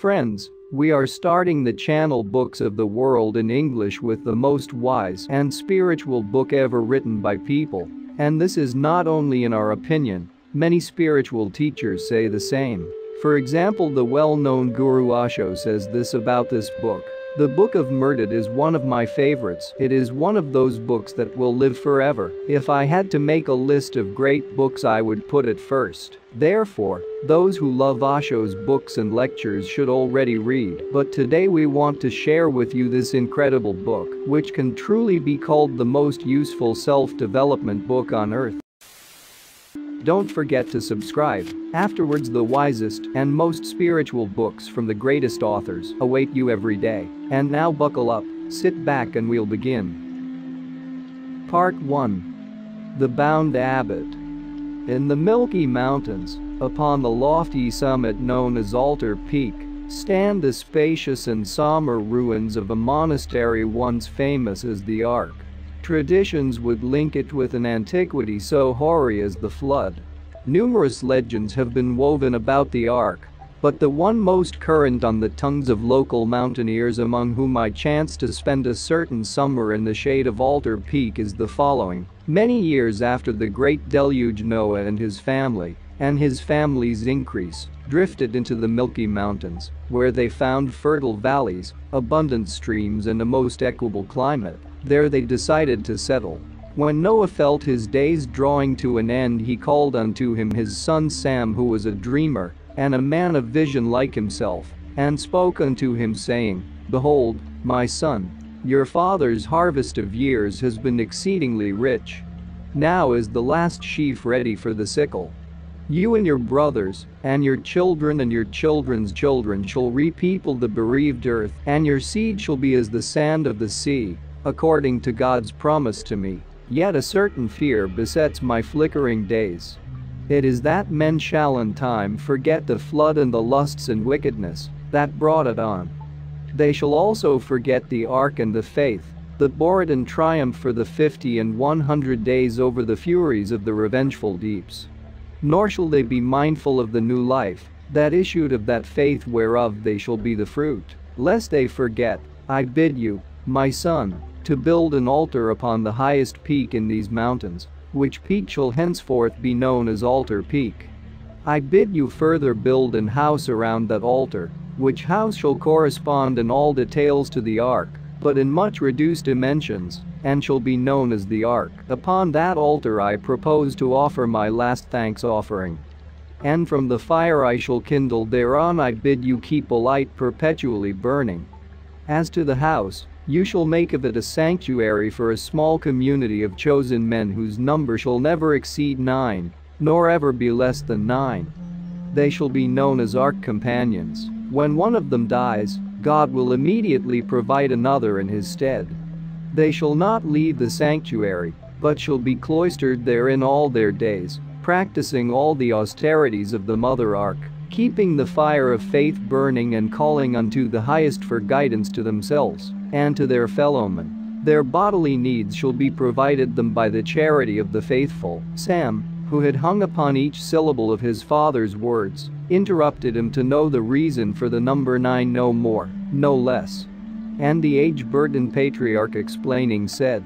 Friends, we are starting the channel Books of the World in English with the most wise and spiritual book ever written by people, and this is not only in our opinion, many spiritual teachers say the same. For example, the well-known guru Osho says this about this book. The Book of Mirdad is one of my favorites. It is one of those books that will live forever. If I had to make a list of great books, I would put it first. Therefore, those who love Osho's books and lectures should already read. But today we want to share with you this incredible book, which can truly be called the most useful self-development book on earth. Don't forget to subscribe. Afterwards, the wisest and most spiritual books from the greatest authors await you every day. And now buckle up, sit back, and we'll begin. Part 1. The Bound Abbot. In the Milky Mountains, upon the lofty summit known as Altar Peak, stand the spacious and somber ruins of a monastery once famous as the Ark. Traditions would link it with an antiquity so hoary as the flood. Numerous legends have been woven about the Ark, but the one most current on the tongues of local mountaineers, among whom I chanced to spend a certain summer in the shade of Altar Peak, is the following. Many years after the great deluge, Noah and his family, and his family's increase, drifted into the Milky Mountains, where they found fertile valleys, abundant streams, and a most equable climate. There they decided to settle. When Noah felt his days drawing to an end, he called unto him his son Sam, who was a dreamer and a man of vision like himself, and spoke unto him, saying, "Behold, my son, your father's harvest of years has been exceedingly rich. Now is the last sheaf ready for the sickle. You and your brothers and your children and your children's children shall repeople the bereaved earth, and your seed shall be as the sand of the sea, according to God's promise to me. Yet a certain fear besets my flickering days. It is that men shall in time forget the flood and the lusts and wickedness that brought it on. They shall also forget the Ark and the faith that bore it in triumph for the 50 and 100 days over the furies of the revengeful deeps. Nor shall they be mindful of the new life that issued of that faith, whereof they shall be the fruit. Lest they forget, I bid you, my son, to build an altar upon the highest peak in these mountains, which peak shall henceforth be known as Altar Peak. I bid you further build an house around that altar, which house shall correspond in all details to the Ark, but in much reduced dimensions, and shall be known as the Ark. Upon that altar I propose to offer my last thanks offering. And from the fire I shall kindle thereon I bid you keep a light perpetually burning. As to the house, you shall make of it a sanctuary for a small community of chosen men, whose number shall never exceed 9, nor ever be less than 9. They shall be known as Ark companions. When one of them dies, God will immediately provide another in his stead. They shall not leave the sanctuary, but shall be cloistered therein all their days, practicing all the austerities of the Mother Ark, keeping the fire of faith burning and calling unto the highest for guidance to themselves and to their fellowmen. Their bodily needs shall be provided them by the charity of the faithful." Sam, who had hung upon each syllable of his father's words, interrupted him to know the reason for the number 9, no more, no less. And the age-burdened patriarch, explaining, said,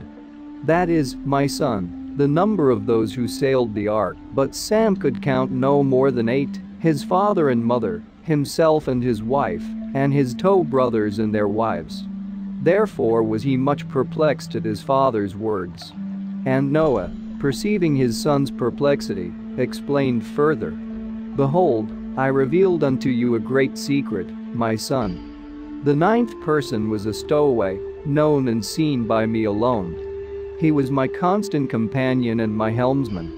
"That is, my son, the number of those who sailed the Ark." But Sam could count no more than 8, his father and mother, himself and his wife, and his two brothers and their wives. Therefore was he much perplexed at his father's words. And Noah, perceiving his son's perplexity, explained further, "Behold, I revealed unto you a great secret, my son. The 9th person was a stowaway, known and seen by me alone. He was my constant companion and my helmsman.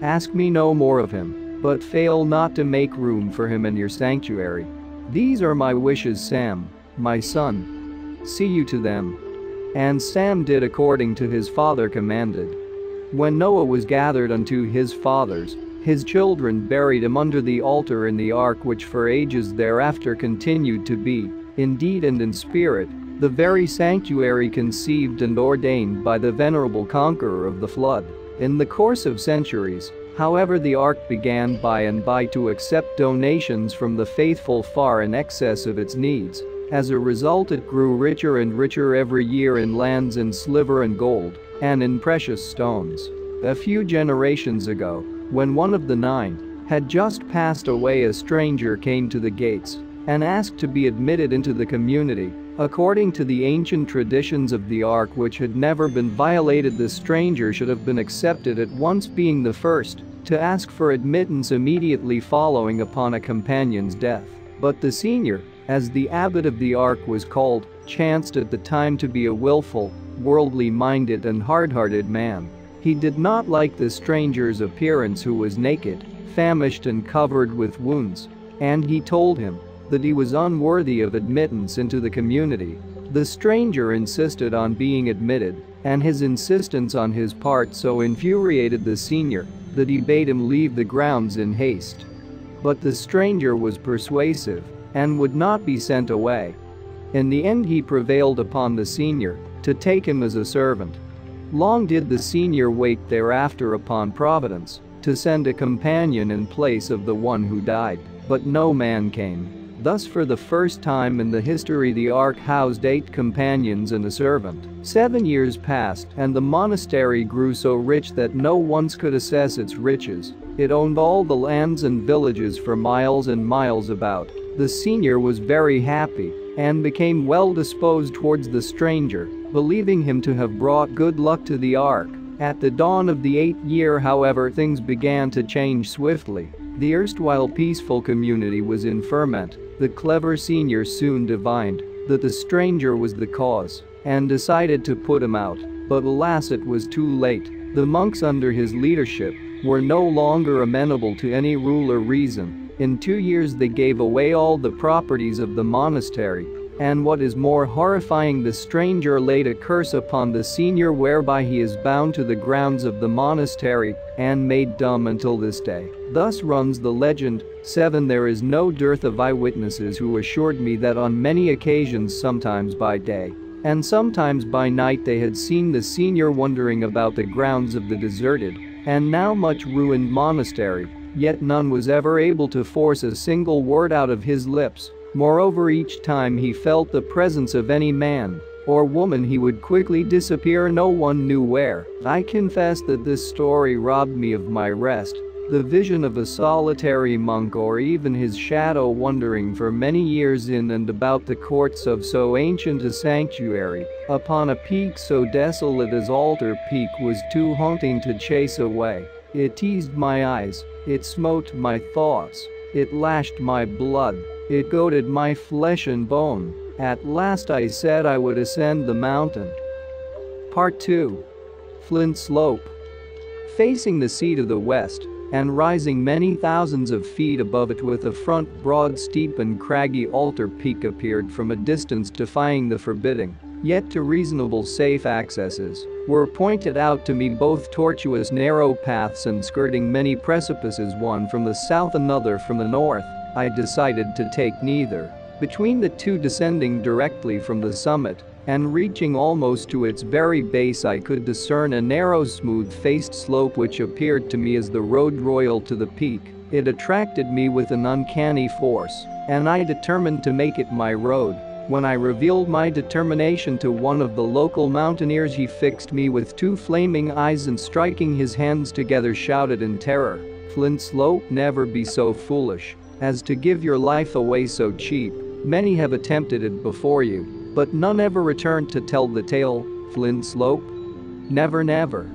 Ask me no more of him, but fail not to make room for him in your sanctuary. These are my wishes, Sam, my son. See you to them." And Sam did according to his father commanded. When Noah was gathered unto his fathers, his children buried him under the altar in the Ark, which for ages thereafter continued to be, indeed and in spirit, the very sanctuary conceived and ordained by the venerable conqueror of the flood. In the course of centuries, However, the Ark began by and by to accept donations from the faithful far in excess of its needs. As a result, it grew richer and richer every year in lands in silver and gold, and in precious stones. A few generations ago, when one of the nine had just passed away, a stranger came to the gates and asked to be admitted into the community. According to the ancient traditions of the Ark, which had never been violated, the stranger should have been accepted at once, being the first to ask for admittance immediately following upon a companion's death. But the senior, as the abbot of the Ark was called, chanced at the time to be a willful, worldly-minded and hard-hearted man. He did not like the stranger's appearance, who was naked, famished and covered with wounds, and he told him that he was unworthy of admittance into the community. The stranger insisted on being admitted, and his insistence on his part so infuriated the senior that he bade him leave the grounds in haste. But the stranger was persuasive and would not be sent away. In the end, he prevailed upon the senior to take him as a servant. Long did the senior wait thereafter upon Providence to send a companion in place of the one who died, but no man came. Thus, for the first time in the history, the Ark housed 8 companions and a servant. 7 years passed, and the monastery grew so rich that no one could assess its riches. It owned all the lands and villages for miles and miles about. The senior was very happy and became well disposed towards the stranger, believing him to have brought good luck to the Ark. At the dawn of the 8th year, however, things began to change swiftly. The erstwhile peaceful community was in ferment. The clever senior soon divined that the stranger was the cause and decided to put him out, but alas, it was too late. The monks under his leadership were no longer amenable to any rule or reason. In 2 years, they gave away all the properties of the monastery, and what is more horrifying, the stranger laid a curse upon the senior whereby he is bound to the grounds of the monastery and made dumb until this day. Thus runs the legend. 7 There is no dearth of eyewitnesses who assured me that on many occasions, sometimes by day and sometimes by night, they had seen the senior wandering about the grounds of the deserted and now much ruined monastery. Yet none was ever able to force a single word out of his lips. Moreover, each time he felt the presence of any man or woman, he would quickly disappear, no one knew where. I confess that this story robbed me of my rest. The vision of a solitary monk or even his shadow wandering for many years in and about the courts of so ancient a sanctuary, upon a peak so desolate as Altar Peak, was too haunting to chase away. It teased my eyes, it smote my thoughts, it lashed my blood, it goaded my flesh and bone. At last I said I would ascend the mountain. Part 2. Flint Slope. Facing the sea to the west, and rising many thousands of feet above it with a front, broad, steep and craggy Altar Peak appeared from a distance, defying the forbidding, yet to reasonable safe accesses, were pointed out to me, both tortuous narrow paths and skirting many precipices, one from the south, another from the north. I decided to take neither. Between the two, descending directly from the summit and reaching almost to its very base, I could discern a narrow, smooth-faced slope which appeared to me as the road royal to the peak. It attracted me with an uncanny force, and I determined to make it my road. When I revealed my determination to one of the local mountaineers, he fixed me with 2 flaming eyes and, striking his hands together, shouted in terror, "Flint Slope, never be so foolish as to give your life away so cheap. Many have attempted it before you, but none ever returned to tell the tale. Flint Slope? Never, never."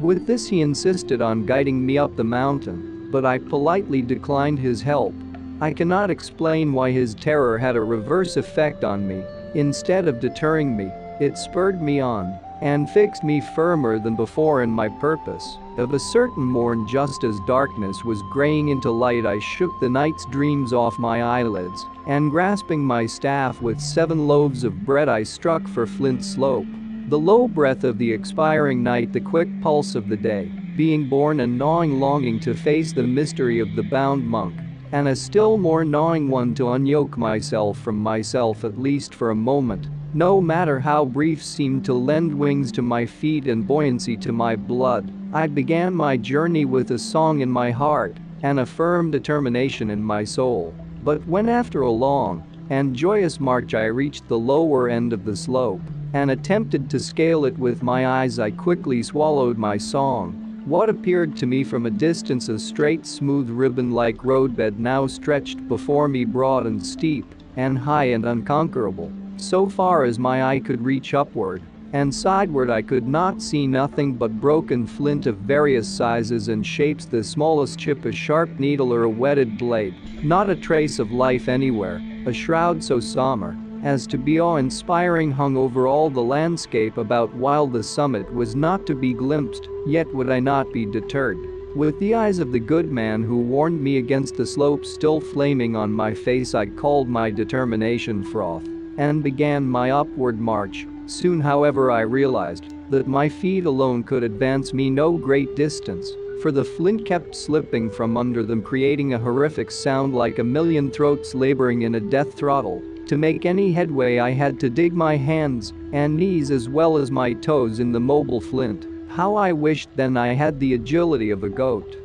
With this, he insisted on guiding me up the mountain, but I politely declined his help. I cannot explain why his terror had a reverse effect on me. Instead of deterring me, it spurred me on and fixed me firmer than before in my purpose. Of a certain morn, just as darkness was graying into light, I shook the night's dreams off my eyelids, and grasping my staff with 7 loaves of bread, I struck for Flint Slope. The low breath of the expiring night, the quick pulse of the day, being born a gnawing longing to face the mystery of the bound monk, and a still more gnawing one to unyoke myself from myself, at least for a moment. no matter how brief, seemed to lend wings to my feet and buoyancy to my blood. I began my journey with a song in my heart and a firm determination in my soul. But when after a long and joyous march I reached the lower end of the slope and attempted to scale it with my eyes, I quickly swallowed my song. What appeared to me from a distance a straight, smooth, ribbon-like roadbed now stretched before me, broad and steep, and high and unconquerable. So far as my eye could reach upward and sideward I could not see nothing but broken flint of various sizes and shapes, the smallest chip a sharp needle or a whetted blade. Not a trace of life anywhere. A shroud so somber as to be awe-inspiring hung over all the landscape about, while the summit was not to be glimpsed. Yet would I not be deterred. With the eyes of the good man who warned me against the slope still flaming on my face, I called my determination froth and began my upward march. Soon, however, I realized that my feet alone could advance me no great distance, for the flint kept slipping from under them, creating a horrific sound like a million throats laboring in a death throttle. To make any headway, I had to dig my hands and knees as well as my toes in the mobile flint. How I wished then I had the agility of a goat.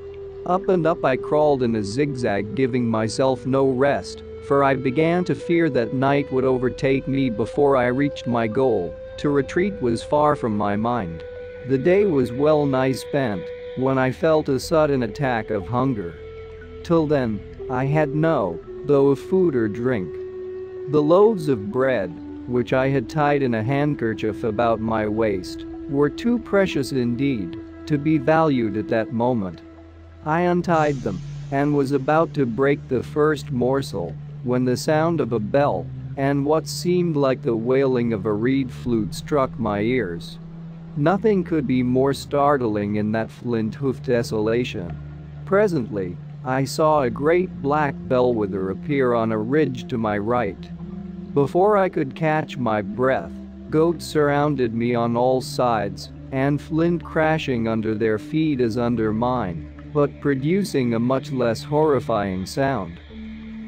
Up and up I crawled in a zigzag, giving myself no rest, for I began to fear that night would overtake me before I reached my goal. To retreat was far from my mind. The day was well nigh spent when I felt a sudden attack of hunger. Till then, I had no thought of food or drink. The loaves of bread, which I had tied in a handkerchief about my waist, were too precious indeed to be valued at that moment. I untied them and was about to break the first morsel when the sound of a bell and what seemed like the wailing of a reed flute struck my ears. Nothing could be more startling in that flint-hoofed desolation. Presently, I saw a great black bellwether appear on a ridge to my right. Before I could catch my breath, goats surrounded me on all sides, and flint crashing under their feet as under mine, but producing a much less horrifying sound.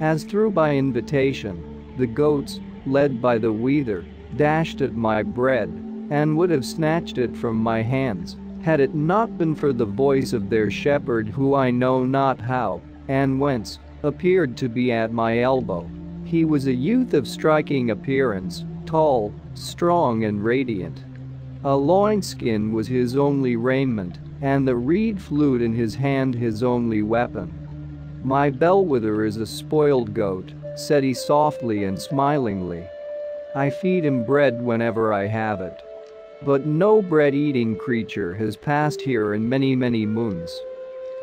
As through by invitation, the goats, led by the wether, dashed at my bread, and would have snatched it from my hands, had it not been for the voice of their shepherd, who I know not how and whence appeared to be at my elbow. He was a youth of striking appearance, tall, strong and radiant. A loinskin was his only raiment, and the reed flute in his hand his only weapon. "My bellwether is a spoiled goat," said he softly and smilingly. "I feed him bread whenever I have it. But no bread-eating creature has passed here in many, many moons."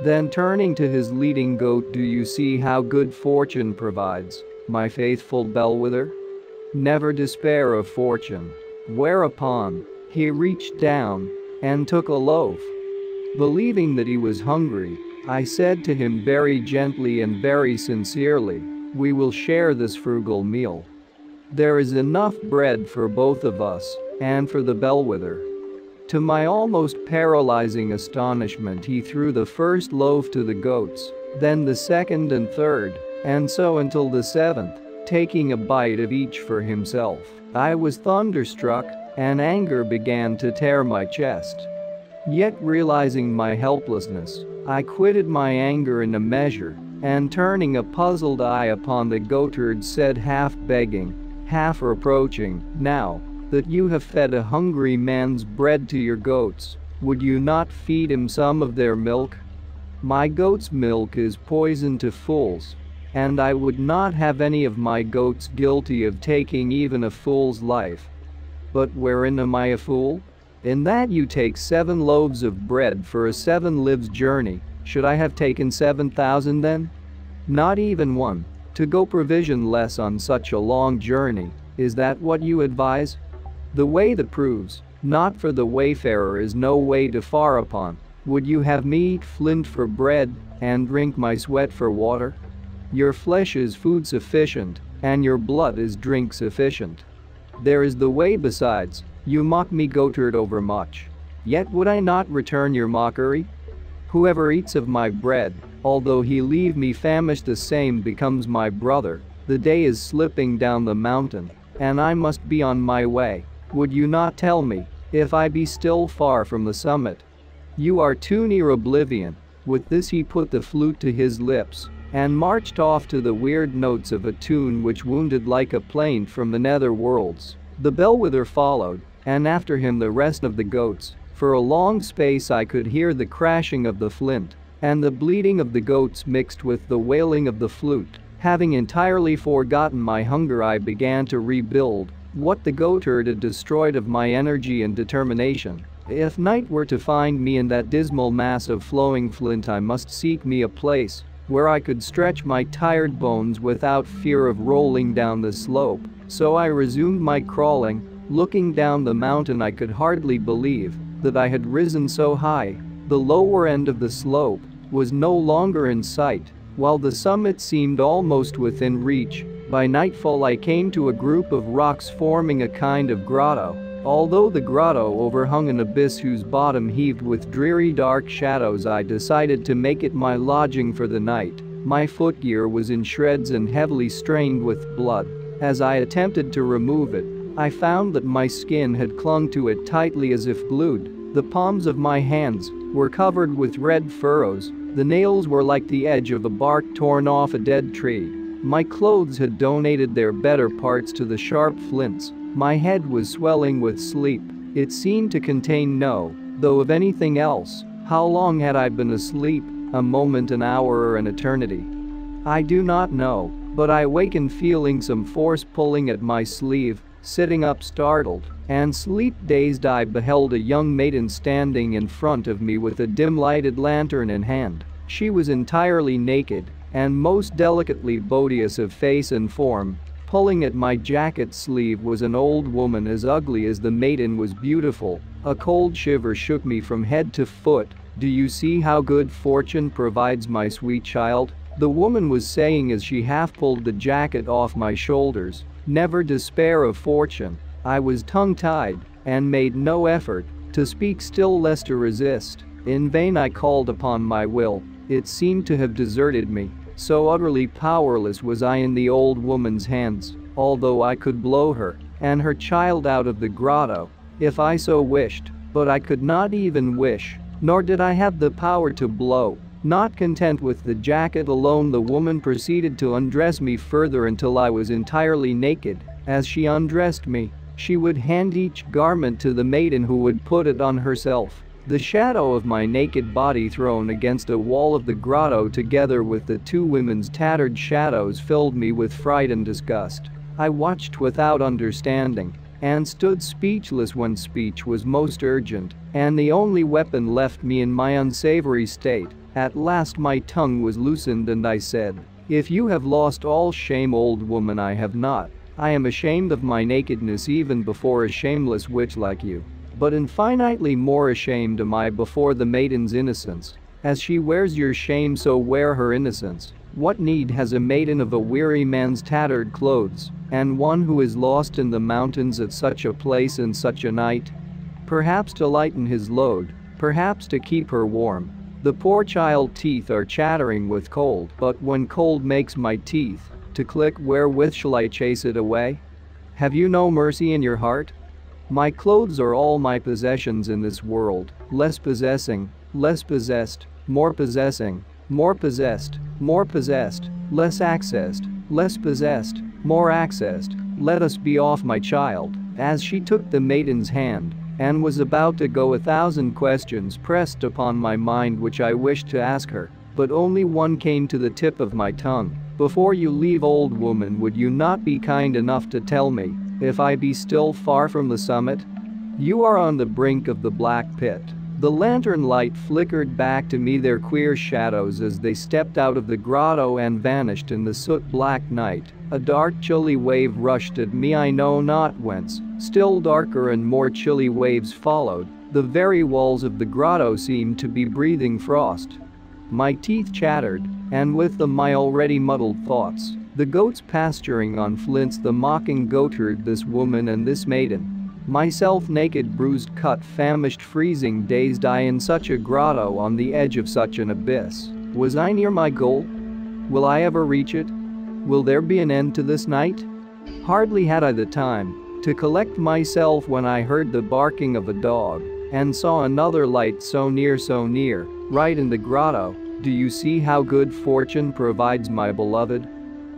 Then turning to his leading goat, "Do you see how good fortune provides, my faithful bellwether? Never despair of fortune." Whereupon, he reached down and took a loaf. Believing that he was hungry, I said to him very gently and very sincerely, "We will share this frugal meal. There is enough bread for both of us and for the bellwether." To my almost paralyzing astonishment, he threw the first loaf to the goats, then the second and third, and so until the seventh, taking a bite of each for himself. I was thunderstruck, and anger began to tear my chest. Yet realizing my helplessness, I quitted my anger in a measure, and turning a puzzled eye upon the goatherd, said, half begging, half reproaching, "Now that you have fed a hungry man's bread to your goats, would you not feed him some of their milk? My goat's milk is poison to fools, and I would not have any of my goats guilty of taking even a fool's life. But wherein am I a fool? In that you take 7 loaves of bread for a 7 lives journey. Should I have taken 7,000 then? Not even one. To go provision less on such a long journey, is that what you advise? The way that proves not for the wayfarer is no way to far upon. Would you have me eat flint for bread, and drink my sweat for water? Your flesh is food sufficient, and your blood is drink sufficient. There is the way besides. You mock me, goatherd, overmuch. Yet would I not return your mockery? Whoever eats of my bread, although he leave me famished, the same becomes my brother. The day is slipping down the mountain, and I must be on my way. Would you not tell me, if I be still far from the summit? You are too near oblivion." With this he put the flute to his lips and marched off to the weird notes of a tune which wounded like a plane from the nether worlds. The bellwether followed, and after him the rest of the goats. For a long space I could hear the crashing of the flint and the bleating of the goats mixed with the wailing of the flute. Having entirely forgotten my hunger, I began to rebuild what the goatherd had destroyed of my energy and determination. If night were to find me in that dismal mass of flowing flint, I must seek me a place where I could stretch my tired bones without fear of rolling down the slope. So I resumed my crawling. Looking down the mountain, I could hardly believe that I had risen so high. The lower end of the slope was no longer in sight, while the summit seemed almost within reach. By nightfall I came to a group of rocks forming a kind of grotto. Although the grotto overhung an abyss whose bottom heaved with dreary dark shadows, I decided to make it my lodging for the night. My footgear was in shreds and heavily stained with blood. As I attempted to remove it, I found that my skin had clung to it tightly as if glued. The palms of my hands were covered with red furrows. The nails were like the edge of the bark torn off a dead tree. My clothes had donated their better parts to the sharp flints. My head was swelling with sleep. It seemed to contain no thought of anything else. How long had I been asleep? A moment, an hour, or an eternity? I do not know, but I wakened feeling some force pulling at my sleeve. Sitting up, startled and sleep dazed, I beheld a young maiden standing in front of me with a dim lighted lantern in hand. She was entirely naked and most delicately beauteous of face and form. Pulling at my jacket sleeve was an old woman as ugly as the maiden was beautiful. A cold shiver shook me from head to foot. "Do you see how good fortune provides, my sweet child?" the woman was saying as she half pulled the jacket off my shoulders. "Never despair of fortune." I was tongue-tied and made no effort to speak, still less to resist. In vain I called upon my will. It seemed to have deserted me, so utterly powerless was I in the old woman's hands. Although I could blow her and her child out of the grotto if I so wished, but I could not even wish, nor did I have the power to blow. Not content with the jacket alone, the woman proceeded to undress me further until I was entirely naked. As she undressed me, she would hand each garment to the maiden, who would put it on herself. The shadow of my naked body thrown against a wall of the grotto together with the two women's tattered shadows filled me with fright and disgust. I watched without understanding and stood speechless when speech was most urgent and the only weapon left me in my unsavory state. At last my tongue was loosened and I said, "If you have lost all shame, old woman, I have not. I am ashamed of my nakedness even before a shameless witch like you. But infinitely more ashamed am I before the maiden's innocence. As she wears your shame, so wear her innocence. What need has a maiden of a weary man's tattered clothes, and one who is lost in the mountains at such a place and such a night? Perhaps to lighten his load, perhaps to keep her warm. The poor child's teeth are chattering with cold, but when cold makes my teeth to click, wherewith shall I chase it away? Have you no mercy in your heart? My clothes are all my possessions in this world. Less possessing, less possessed, more possessing, more possessed, less accessed, less possessed, more accessed. Let us be off, my child." As she took the maiden's hand and was about to go, 1,000 questions pressed upon my mind which I wished to ask her, but only one came to the tip of my tongue. "Before you leave, old woman, would you not be kind enough to tell me, if I be still far from the summit?" "You are on the brink of the black pit." The lantern light flickered back to me their queer shadows as they stepped out of the grotto and vanished in the soot-black night. A dark chilly wave rushed at me I know not whence. Still darker and more chilly waves followed. The very walls of the grotto seemed to be breathing frost. My teeth chattered, and with them my already muddled thoughts. The goats pasturing on flints, the mocking goatherd, this woman and this maiden. Myself naked, bruised, cut, famished, freezing, dazed, I in such a grotto on the edge of such an abyss. Was I near my goal? Will I ever reach it? Will there be an end to this night? Hardly had I the time to collect myself when I heard the barking of a dog and saw another light so near, right in the grotto. Do you see how good fortune provides, my beloved?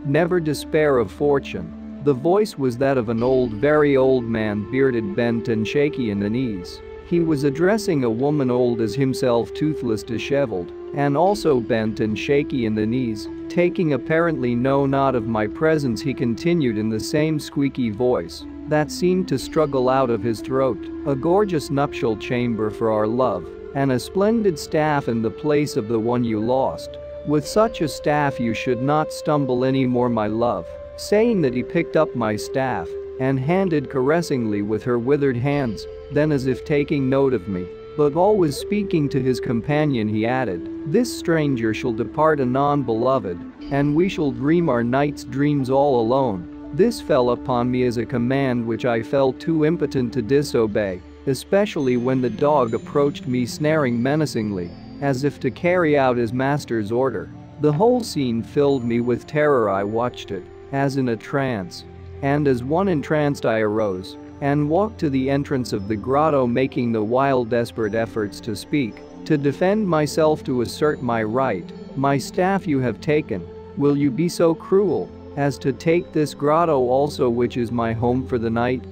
Never despair of fortune." The voice was that of an old, very old man, bearded, bent and shaky in the knees. He was addressing a woman old as himself, toothless, disheveled, and also bent and shaky in the knees. Taking apparently no note of my presence, he continued in the same squeaky voice that seemed to struggle out of his throat, "A gorgeous nuptial chamber for our love, and a splendid staff in the place of the one you lost. With such a staff you should not stumble any more, my love." Saying that, he picked up my staff and handed caressingly with her withered hands. Then, as if taking note of me, but always speaking to his companion, he added, "This stranger shall depart anon, beloved, and we shall dream our night's dreams all alone." This fell upon me as a command which I felt too impotent to disobey, especially when the dog approached me snaring menacingly, as if to carry out his master's order. The whole scene filled me with terror. I watched it, as in a trance. And as one entranced, I arose and walked to the entrance of the grotto, making the wild, desperate efforts to speak, to defend myself, to assert my right. "My staff you have taken. Will you be so cruel as to take this grotto also, which is my home for the night?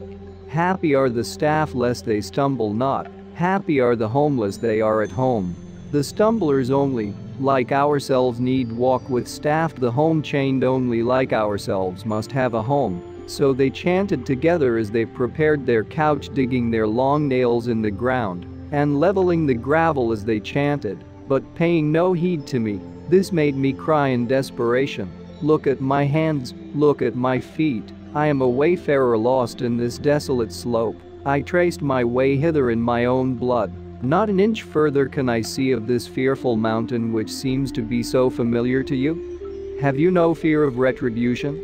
Happy are the staff lest they stumble not. Happy are the homeless, they are at home. The stumblers only, like ourselves, need walk with staff. The home chained only, like ourselves, must have a home." So they chanted together as they prepared their couch, digging their long nails in the ground and leveling the gravel as they chanted, but paying no heed to me. This made me cry in desperation, "Look at my hands, look at my feet. I am a wayfarer lost in this desolate slope. I traced my way hither in my own blood. Not an inch further can I see of this fearful mountain which seems to be so familiar to you. Have you no fear of retribution?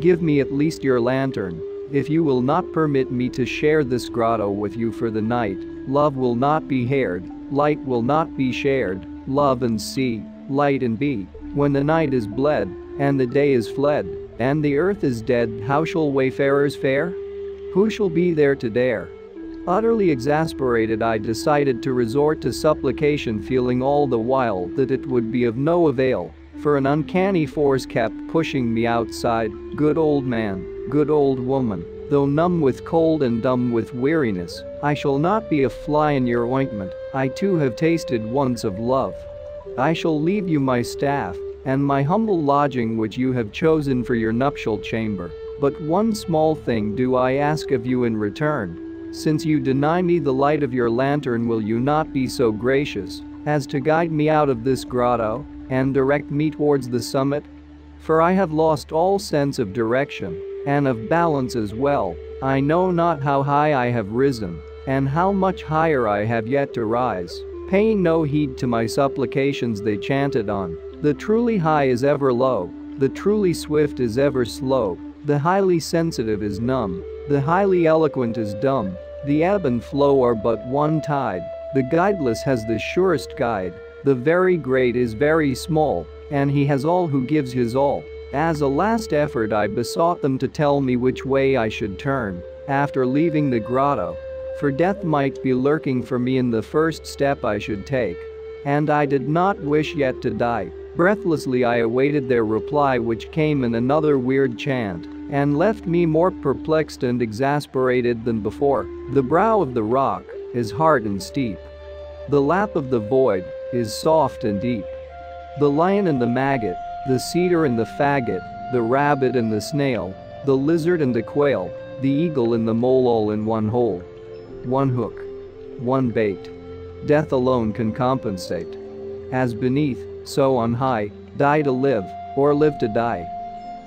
Give me at least your lantern. If you will not permit me to share this grotto with you for the night, love will not be shared, light will not be shared. Love and see, light and be. When the night is bled, and the day is fled, and the earth is dead, how shall wayfarers fare? Who shall be there to dare?" Utterly exasperated, I decided to resort to supplication, feeling all the while that it would be of no avail, for an uncanny force kept pushing me outside. Good old man, good old woman, though numb with cold and dumb with weariness, I shall not be a fly in your ointment. I too have tasted once of love. I shall leave you my staff and my humble lodging which you have chosen for your nuptial chamber. But one small thing do I ask of you in return. Since you deny me the light of your lantern, will you not be so gracious as to guide me out of this grotto and direct me towards the summit? For I have lost all sense of direction and of balance as well. I know not how high I have risen and how much higher I have yet to rise." Paying no heed to my supplications, they chanted on. "The truly high is ever low, the truly swift is ever slow, the highly sensitive is numb, the highly eloquent is dumb, the ebb and flow are but one tide, the guideless has the surest guide, the very great is very small, and he has all who gives his all." As a last effort, I besought them to tell me which way I should turn after leaving the grotto, for death might be lurking for me in the first step I should take, and I did not wish yet to die. Breathlessly I awaited their reply, which came in another weird chant and left me more perplexed and exasperated than before. "The brow of the rock is hard and steep. The lap of the void is soft and deep. The lion and the maggot, the cedar and the faggot, the rabbit and the snail, the lizard and the quail, the eagle and the mole, all in one hole. One hook, one bait. Death alone can compensate. As beneath, so on high, die to live, or live to die."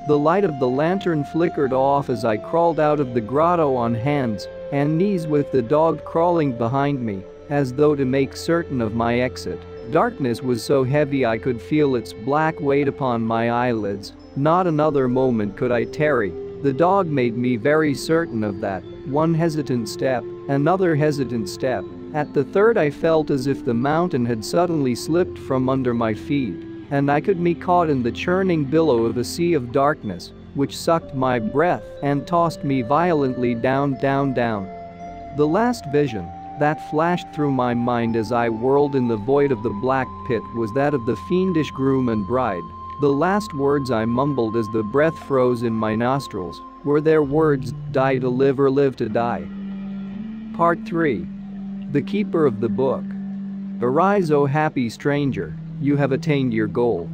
The light of the lantern flickered off as I crawled out of the grotto on hands and knees, with the dog crawling behind me, as though to make certain of my exit. Darkness was so heavy I could feel its black weight upon my eyelids. Not another moment could I tarry. The dog made me very certain of that. One hesitant step, another hesitant step. At the third, I felt as if the mountain had suddenly slipped from under my feet, and I could be caught in the churning billow of a sea of darkness. which sucked my breath and tossed me violently down. The last vision that flashed through my mind as I whirled in the void of the black pit was that of the fiendish groom and bride. The last words I mumbled as the breath froze in my nostrils were their words, "Die to live or live to die." Part 3. The Keeper of the Book. Arise, O happy stranger, you have attained your goal.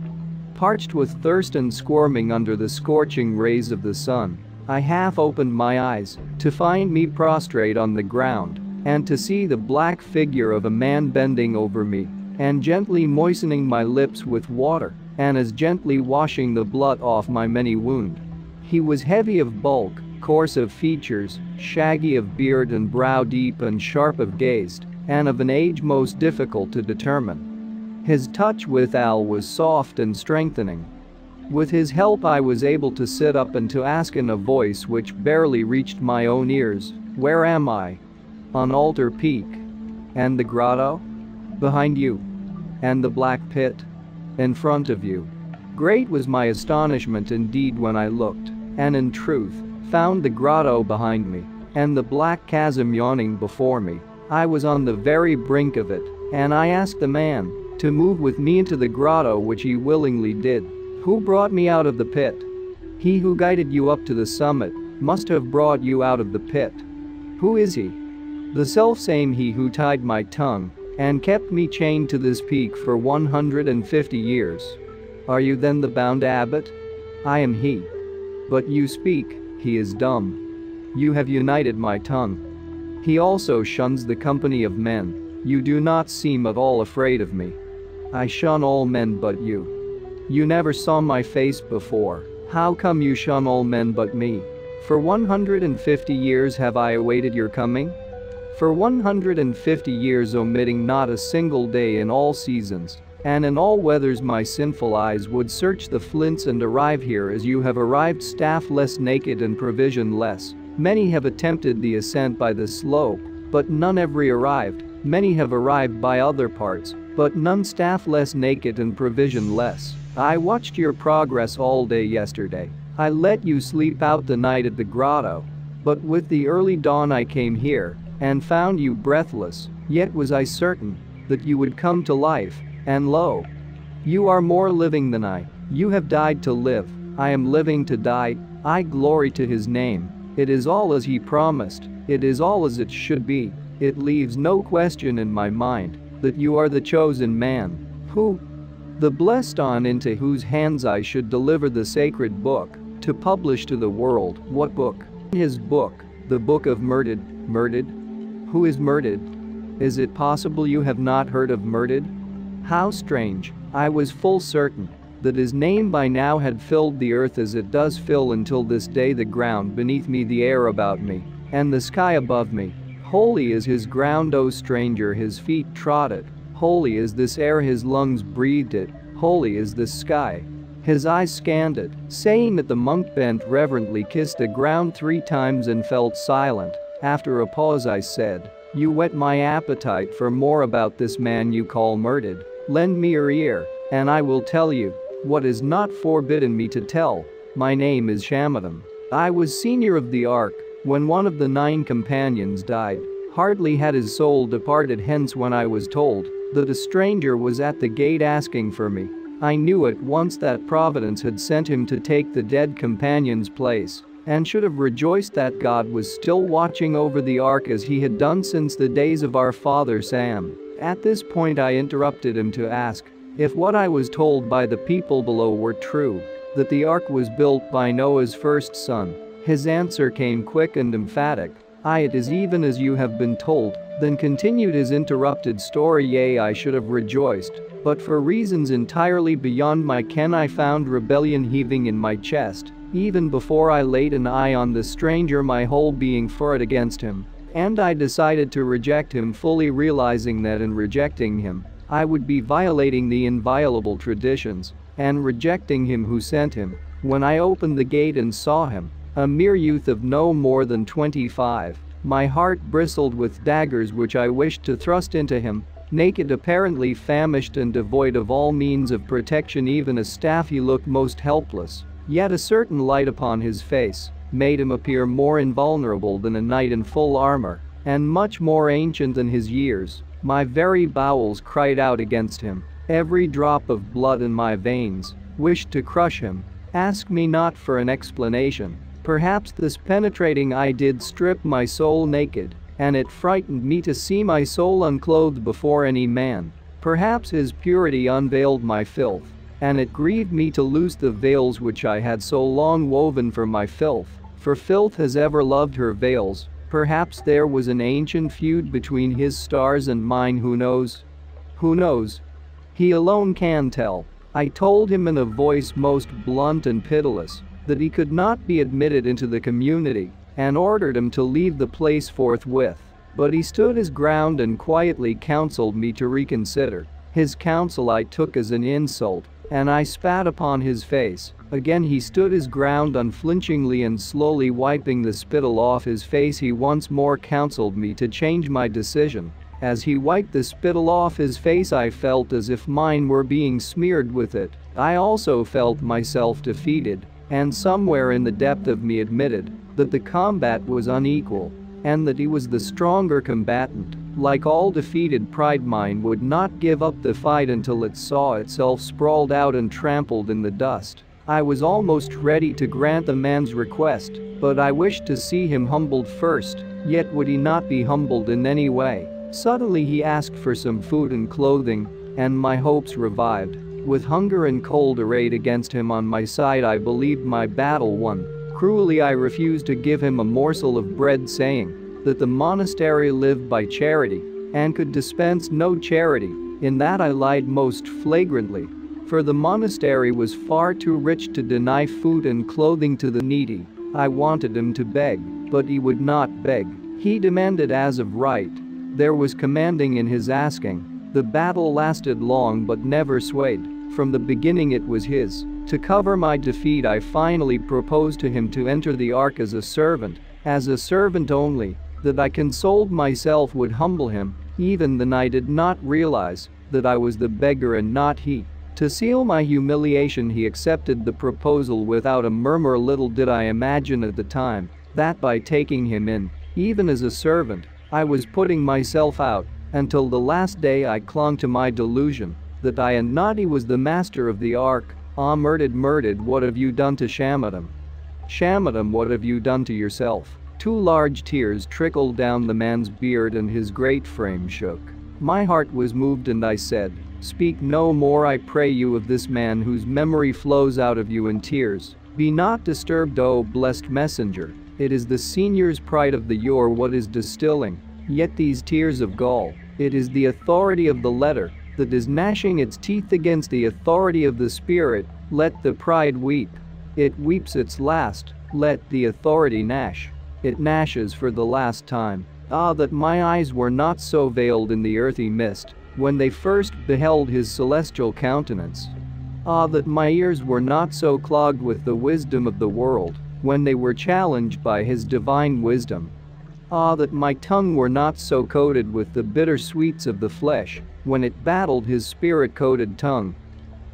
Parched with thirst and squirming under the scorching rays of the sun, I half opened my eyes to find me prostrate on the ground and to see the black figure of a man bending over me and gently moistening my lips with water and as gently washing the blood off my many wound. He was heavy of bulk, coarse of features, shaggy of beard and brow, deep and sharp of gaze, and of an age most difficult to determine. His touch withal was soft and strengthening. With his help I was able to sit up and to ask in a voice which barely reached my own ears, "Where am I?" "On Altar Peak." "And the grotto?" "Behind you." "And the black pit?" "In front of you." Great was my astonishment indeed when I looked, and in truth, found the grotto behind me, and the black chasm yawning before me. I was on the very brink of it, and I asked the man to move with me into the grotto, which he willingly did. "Who brought me out of the pit?" "He who guided you up to the summit must have brought you out of the pit." "Who is he?" "The selfsame he who tied my tongue and kept me chained to this peak for 150 years. "Are you then the bound abbot?" "I am he." "But you speak, he is dumb. You have united my tongue. He also shuns the company of men. You do not seem at all afraid of me." "I shun all men but you." "You never saw my face before. How come you shun all men but me? For 150 years have I awaited your coming?" "For 150 years, omitting not a single day in all seasons and in all weathers, my sinful eyes would search the flints and arrive here as you have arrived, staffless, naked, and provisionless. Many have attempted the ascent by the slope, but none ever arrived. Many have arrived by other parts, but none staffless, naked, and provisionless. I watched your progress all day yesterday. I let you sleep out the night at the grotto. But with the early dawn I came here and found you breathless, yet was I certain that you would come to life, and lo, you are more living than I. You have died to live, I am living to die. I glory to his name. It is all as he promised, it is all as it should be. It leaves no question in my mind that you are the chosen man, who the blessed, on into whose hands I should deliver the sacred book, to publish to the world." "What book?" "His book, the book of Mirdad." "Mirdad? Who is Mirdad? Is it possible you have not heard of Mirdad? How strange, I was full certain that his name by now had filled the earth as it does fill until this day the ground beneath me, the air about me, and the sky above me. Holy is his ground, O stranger, his feet trod it. Holy is this air, his lungs breathed it. Holy is this sky, his eyes scanned it." Saying that, the monk bent reverently, kissed the ground 3 times and felt silent. After a pause I said, "You whet my appetite for more about this man you call Mirdad. Lend me your ear, and I will tell you what is not forbidden me to tell. My name is Shamadam. I was senior of the Ark when one of the 9 companions died. Hardly had his soul departed hence when I was told that a stranger was at the gate asking for me. I knew at once that Providence had sent him to take the dead companion's place, and should have rejoiced that God was still watching over the Ark as he had done since the days of our father Sam." At this point I interrupted him to ask if what I was told by the people below were true, that the Ark was built by Noah's first son. His answer came quick and emphatic, "Aye, it is even as you have been told," then continued his interrupted story. "Yea, I should have rejoiced, but for reasons entirely beyond my ken I found rebellion heaving in my chest. Even before I laid an eye on the stranger my whole being fought against him, and I decided to reject him, fully realizing that in rejecting him I would be violating the inviolable traditions and rejecting him who sent him. When I opened the gate and saw him, a mere youth of no more than 25, my heart bristled with daggers which I wished to thrust into him. Naked, apparently famished, and devoid of all means of protection, even a staff, he looked most helpless. Yet a certain light upon his face made him appear more invulnerable than a knight in full armor, and much more ancient than his years. My very bowels cried out against him, every drop of blood in my veins wished to crush him. Ask me not for an explanation. Perhaps this penetrating eye did strip my soul naked, and it frightened me to see my soul unclothed before any man. Perhaps his purity unveiled my filth, and it grieved me to loose the veils which I had so long woven for my filth, for filth has ever loved her veils. Perhaps there was an ancient feud between his stars and mine. Who knows? Who knows? He alone can tell. I told him in a voice most blunt and pitiless that he could not be admitted into the community, and ordered him to leave the place forthwith. But he stood his ground and quietly counseled me to reconsider. His counsel I took as an insult, and I spat upon his face. Again he stood his ground unflinchingly, and slowly wiping the spittle off his face he once more counseled me to change my decision. As he wiped the spittle off his face I felt as if mine were being smeared with it. I also felt myself defeated, and somewhere in the depth of me admitted that the combat was unequal, and that he was the stronger combatant. Like all defeated pride, mine would not give up the fight until it saw itself sprawled out and trampled in the dust. I was almost ready to grant the man's request, but I wished to see him humbled first. Yet would he not be humbled in any way? Suddenly he asked for some food and clothing, and my hopes revived. With hunger and cold arrayed against him on my side, I believed my battle won. Cruelly I refused to give him a morsel of bread, saying that the monastery lived by charity and could dispense no charity. In that I lied most flagrantly, for the monastery was far too rich to deny food and clothing to the needy. I wanted him to beg, but he would not beg. He demanded as of right. There was commanding in his asking. The battle lasted long but never swayed. From the beginning it was his. To cover my defeat I finally proposed to him to enter the ark as a servant only, that I consoled myself would humble him. Even then I did not realize that I was the beggar and not he. To seal my humiliation he accepted the proposal without a murmur. Little did I imagine at the time that by taking him in, even as a servant, I was putting myself out. Until the last day I clung to my delusion that I and not he was the master of the ark. Ah, Mirdad, what have you done to Shamadam? Shamadam, what have you done to yourself? Two large tears trickled down the man's beard and his great frame shook. My heart was moved and I said, "Speak no more, I pray you, of this man whose memory flows out of you in tears. Be not disturbed, O blessed messenger. It is the senior's pride of the yore what is distilling. Yet these tears of gall, it is the authority of the letter that is gnashing its teeth against the authority of the spirit. Let the pride weep. It weeps its last. Let the authority gnash. It gnashes for the last time. Ah, that my eyes were not so veiled in the earthy mist when they first beheld his celestial countenance. Ah, that my ears were not so clogged with the wisdom of the world when they were challenged by his divine wisdom. Ah, that my tongue were not so coated with the bitter sweets of the flesh when it battled his spirit-coated tongue.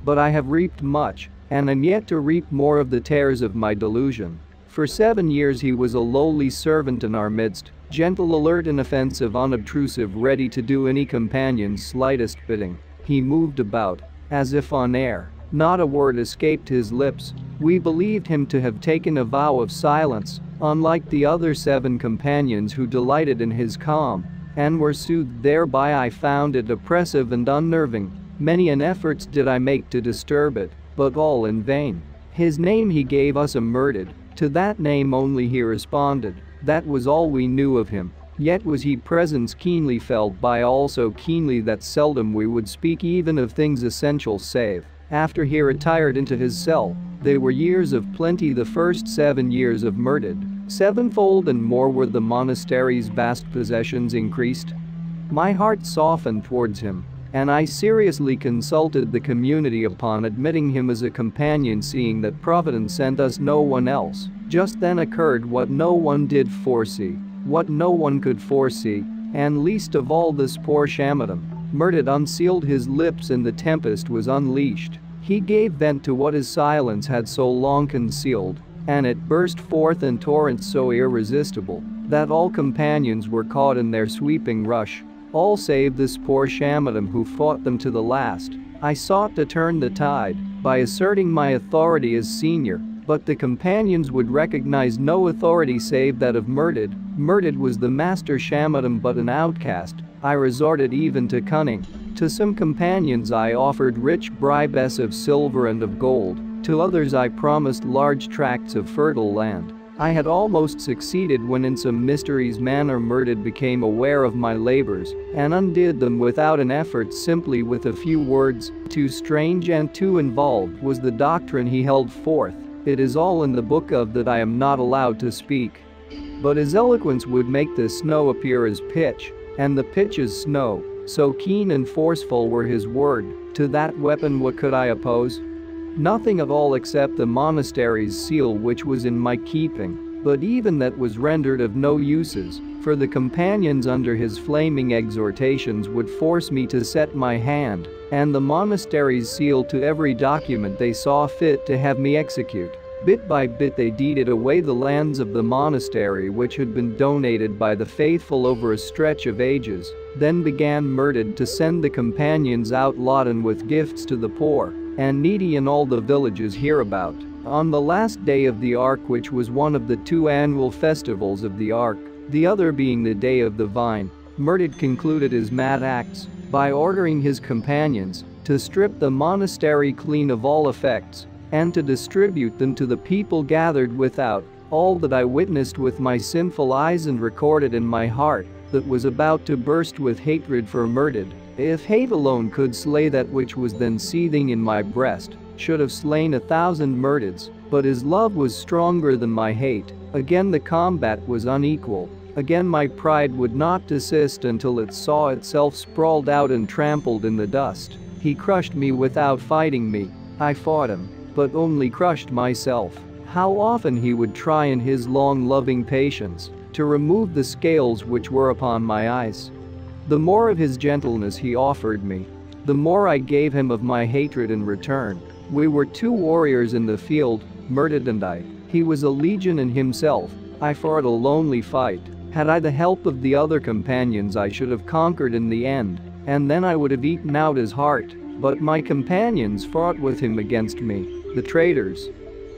But I have reaped much, and am yet to reap more of the tares of my delusion." For 7 years he was a lowly servant in our midst, gentle, alert, inoffensive, unobtrusive, ready to do any companion's slightest bidding. He moved about as if on air. Not a word escaped his lips. We believed him to have taken a vow of silence, unlike the other 7 companions who delighted in his calm and were soothed thereby. I found it oppressive and unnerving. Many an efforts did I make to disturb it, but all in vain. His name he gave us, a Mirdad. To that name only he responded. That was all we knew of him. Yet was he presence keenly felt by all, so keenly that seldom we would speak even of things essential save after he retired into his cell. They were years of plenty, the first 7 years of Mirdad. Sevenfold and more were the monastery's vast possessions increased. My heart softened towards him, and I seriously consulted the community upon admitting him as a companion, seeing that Providence sent us no one else. Just then occurred what no one did foresee, what no one could foresee, and least of all this poor Shamadam. Mirdad unsealed his lips and the tempest was unleashed. He gave vent to what his silence had so long concealed, and it burst forth in torrents so irresistible that all companions were caught in their sweeping rush, all save this poor Shamadam who fought them to the last. I sought to turn the tide by asserting my authority as senior, but the companions would recognize no authority save that of Mirdad. Mirdad was the master Shamadam but an outcast. I resorted even to cunning. To some companions I offered rich bribes of silver and of gold, to others I promised large tracts of fertile land. I had almost succeeded when in some mysterious manner Mirdad became aware of my labors and undid them without an effort, simply with a few words. Too strange and too involved was the doctrine he held forth. It is all in the book of that I am not allowed to speak. But his eloquence would make the snow appear as pitch, and the pitch as snow, so keen and forceful were his word. To that weapon what could I oppose? Nothing at all except the monastery's seal, which was in my keeping, but even that was rendered of no uses, for the companions under his flaming exhortations would force me to set my hand and the monastery's seal to every document they saw fit to have me execute. Bit by bit they deeded away the lands of the monastery which had been donated by the faithful over a stretch of ages. Then began Mirdad to send the companions out laden with gifts to the poor and needy in all the villages hereabout. On the last day of the Ark, which was one of the two annual festivals of the Ark, the other being the Day of the Vine, Mirdad concluded his mad acts by ordering his companions to strip the monastery clean of all effects and to distribute them to the people gathered without. All that I witnessed with my sinful eyes and recorded in my heart that was about to burst with hatred for Mirdad. If hate alone could slay that which was then seething in my breast, should have slain 1,000 Mirdads, but his love was stronger than my hate. Again the combat was unequal. Again my pride would not desist until it saw itself sprawled out and trampled in the dust. He crushed me without fighting me. I fought him, but only crushed myself. How often he would try in his long loving patience to remove the scales which were upon my eyes. The more of his gentleness he offered me, the more I gave him of my hatred in return. We were two warriors in the field, Mirdad and I. He was a legion in himself. I fought a lonely fight. Had I the help of the other companions I should have conquered in the end, and then I would have eaten out his heart. But my companions fought with him against me, the traitors.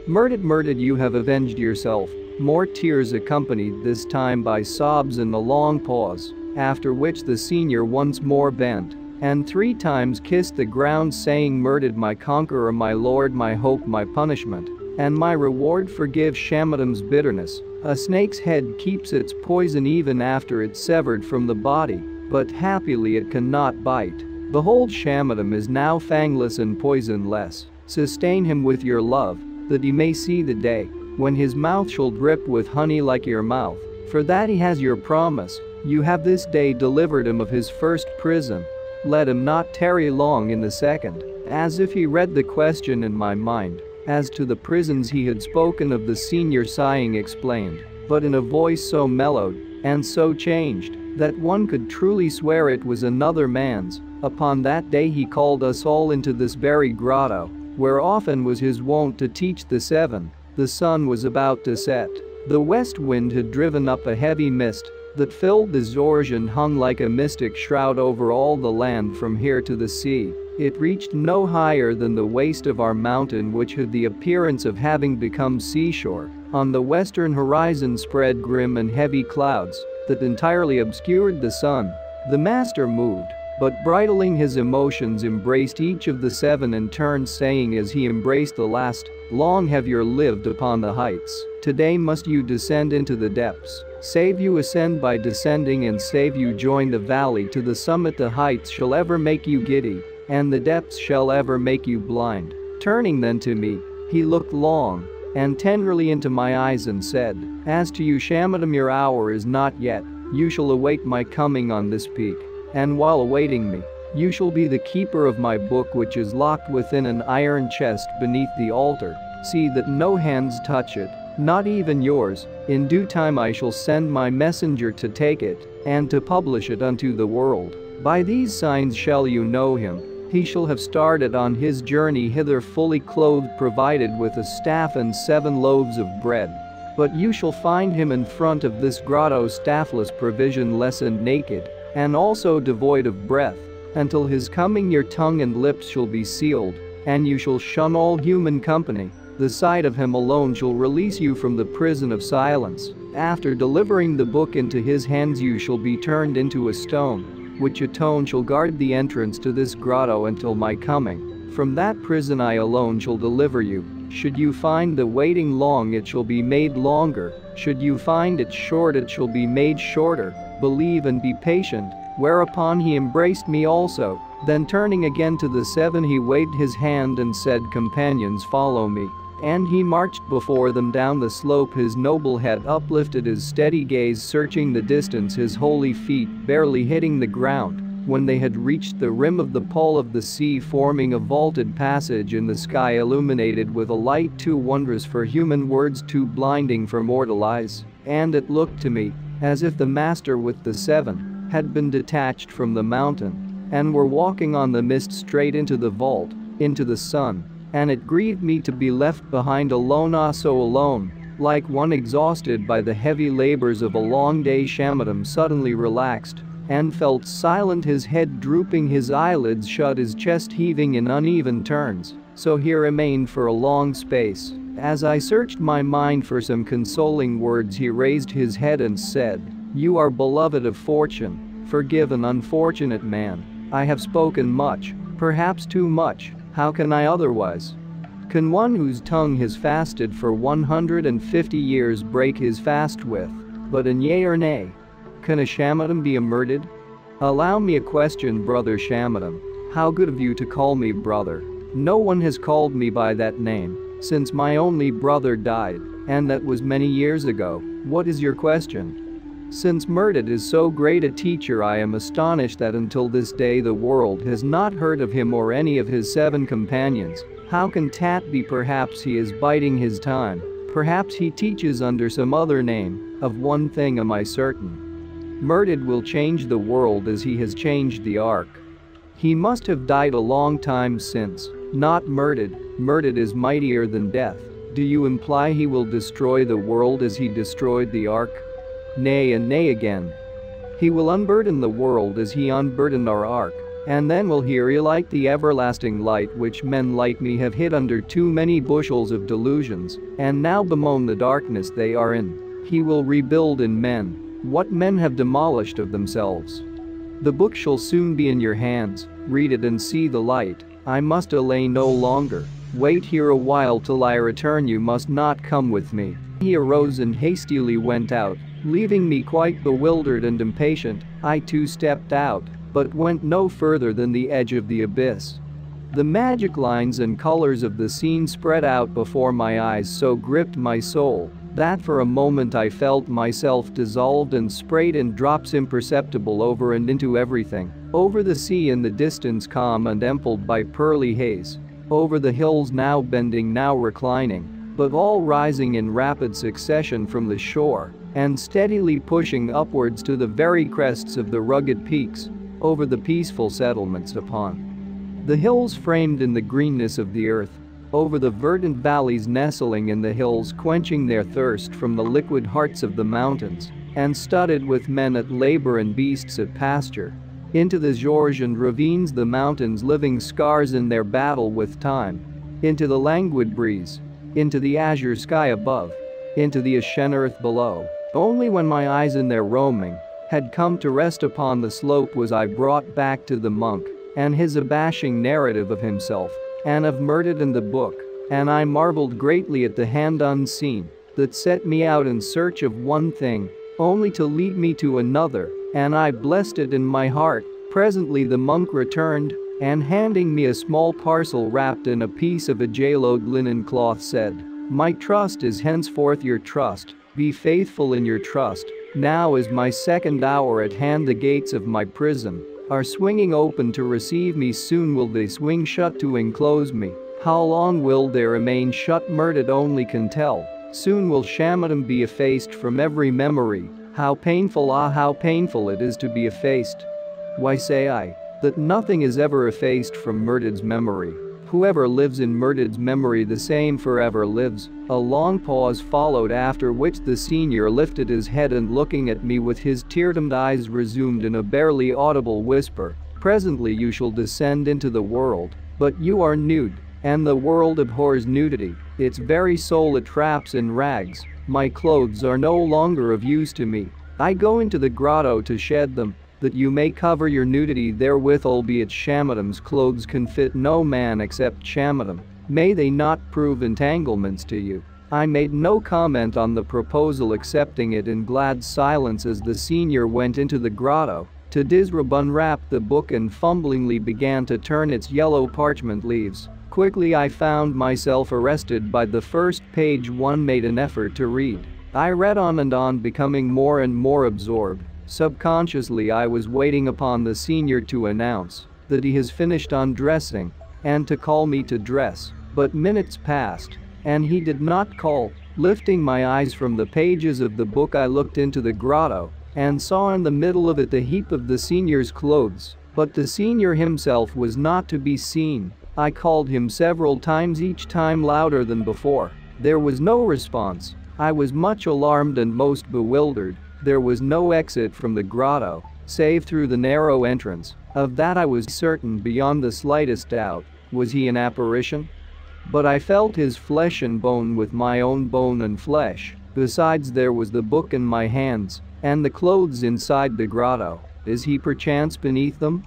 Mirdad, you have avenged yourself. More tears accompanied this time by sobs in the long pause, after which the senior once more bent and 3 times kissed the ground, saying, "Mirdad, my conqueror, my lord, my hope, my punishment, and my reward, forgive Shamadam's bitterness. A snake's head keeps its poison even after it's severed from the body, but happily it cannot bite. Behold, Shamadam is now fangless and poisonless. Sustain him with your love, that he may see the day when his mouth shall drip with honey like your mouth, for that he has your promise. You have this day delivered him of his first prison. Let him not tarry long in the second." As if he read the question in my mind, as to the prisons he had spoken of, the senior sighing explained, but in a voice so mellowed and so changed that one could truly swear it was another man's. "Upon that day he called us all into this very grotto, where often was his wont to teach the 7. The sun was about to set. The west wind had driven up a heavy mist that filled the Zorj and hung like a mystic shroud over all the land from here to the sea. It reached no higher than the waist of our mountain, which had the appearance of having become seashore. On the western horizon spread grim and heavy clouds that entirely obscured the sun." The master moved, but bridling his emotions embraced each of the 7 in turn, saying as he embraced the last, "Long have you lived upon the heights. Today must you descend into the depths. Save you ascend by descending, and save you join the valley to the summit. The heights shall ever make you giddy, and the depths shall ever make you blind." Turning then to me, he looked long and tenderly into my eyes and said, "As to you, Shamadam, your hour is not yet. You shall await my coming on this peak, and while awaiting me, you shall be the keeper of my book, which is locked within an iron chest beneath the altar. See that no hands touch it, not even yours. In due time I shall send my messenger to take it and to publish it unto the world. By these signs shall you know him. He shall have started on his journey hither fully clothed, provided with a staff and 7 loaves of bread. But you shall find him in front of this grotto staffless, provisionless and naked, and also devoid of breath. Until his coming your tongue and lips shall be sealed, and you shall shun all human company. The sight of him alone shall release you from the prison of silence. After delivering the book into his hands you shall be turned into a stone, which alone shall guard the entrance to this grotto until my coming. From that prison I alone shall deliver you. Should you find the waiting long, it shall be made longer. Should you find it short, it shall be made shorter. Believe and be patient. Whereupon he embraced me also. Then turning again to the 7, he waved his hand and said, "Companions, follow me." And he marched before them down the slope, his noble head uplifted, his steady gaze searching the distance, his holy feet barely hitting the ground. When they had reached the rim of the pall of the sea, forming a vaulted passage in the sky illuminated with a light too wondrous for human words, too blinding for mortal eyes, and it looked to me as if the Master with the 7 had been detached from the mountain and were walking on the mist straight into the vault, into the sun. And it grieved me to be left behind alone, so alone, like one exhausted by the heavy labors of a long day. Shamadam suddenly relaxed and felt silent, his head drooping, his eyelids shut, his chest heaving in uneven turns. So he remained for a long space. As I searched my mind for some consoling words, he raised his head and said, "You are beloved of fortune, forgive an unfortunate man. I have spoken much, perhaps too much. How can I otherwise? Can one whose tongue has fasted for 150 years break his fast with but an yea or nay? Can a Shamadam be murdered? Allow me a question, brother Shamadam. How good of you to call me brother. No one has called me by that name since my only brother died, and that was many years ago. What is your question?" Since Mirdad is so great a teacher, I am astonished that until this day the world has not heard of him or any of his 7 companions. How can Tat be? Perhaps he is biding his time. Perhaps he teaches under some other name. Of one thing am I certain. Mirdad will change the world as he has changed the Ark. He must have died a long time since. Not Mirdad. Mirdad is mightier than death. Do you imply he will destroy the world as he destroyed the Ark? Nay and nay again. He will unburden the world as he unburdened our Ark, and then will he relight the everlasting light which men like me have hid under too many bushels of delusions, and now bemoan the darkness they are in. He will rebuild in men what men have demolished of themselves. The book shall soon be in your hands. Read it and see the light. I must delay no longer. Wait here a while till I return. You must not come with me." He arose and hastily went out, leaving me quite bewildered and impatient. I too stepped out, but went no further than the edge of the abyss. The magic lines and colors of the scene spread out before my eyes so gripped my soul that for a moment I felt myself dissolved and sprayed in drops imperceptible over and into everything, over the sea in the distance calm and empled by pearly haze, over the hills now bending now reclining, but all rising in rapid succession from the shore and steadily pushing upwards to the very crests of the rugged peaks, over the peaceful settlements upon the hills framed in the greenness of the earth, over the verdant valleys nestling in the hills quenching their thirst from the liquid hearts of the mountains and studded with men at labor and beasts at pasture, into the Georgian ravines, the mountains living scars in their battle with time, into the languid breeze, into the azure sky above, into the ashen earth below. Only when my eyes in their roaming had come to rest upon the slope was I brought back to the monk and his abashing narrative of himself and of Mirdad in the book, and I marveled greatly at the hand unseen that set me out in search of one thing, only to lead me to another, and I blessed it in my heart. Presently the monk returned, and handing me a small parcel wrapped in a piece of a jaloed linen cloth said, "My trust is henceforth your trust. Be faithful in your trust. Now is my 2nd hour at hand. The gates of my prison are swinging open to receive me. Soon will they swing shut to enclose me. How long will they remain shut? Mirdad only can tell. Soon will Shamadam be effaced from every memory. How painful, ah, how painful it is to be effaced. Why, say I, that nothing is ever effaced from Mirdad's memory. Whoever lives in Mirdad's memory, the same forever lives." A long pause followed, after which the senior lifted his head and, looking at me with his tear-dimmed eyes, resumed in a barely audible whisper, "Presently you shall descend into the world, but you are nude, and the world abhors nudity. Its very soul it traps in rags. My clothes are no longer of use to me. I go into the grotto to shed them, that you may cover your nudity therewith, albeit Shamadam's clothes can fit no man except Shamadam. May they not prove entanglements to you." I made no comment on the proposal, accepting it in glad silence as the senior went into the grotto. Tadizrab unwrapped the book and fumblingly began to turn its yellow parchment leaves. Quickly I found myself arrested by the first page one made an effort to read. I read on and on, becoming more and more absorbed. Subconsciously I was waiting upon the senior to announce that he has finished undressing and to call me to dress, but minutes passed and he did not call. Lifting my eyes from the pages of the book, I looked into the grotto and saw in the middle of it the heap of the senior's clothes, but the senior himself was not to be seen. I called him several times, each time louder than before. There was no response. I was much alarmed and most bewildered. There was no exit from the grotto, save through the narrow entrance. Of that I was certain beyond the slightest doubt. Was he an apparition? But I felt his flesh and bone with my own bone and flesh. Besides, there was the book in my hands, and the clothes inside the grotto. Is he perchance beneath them?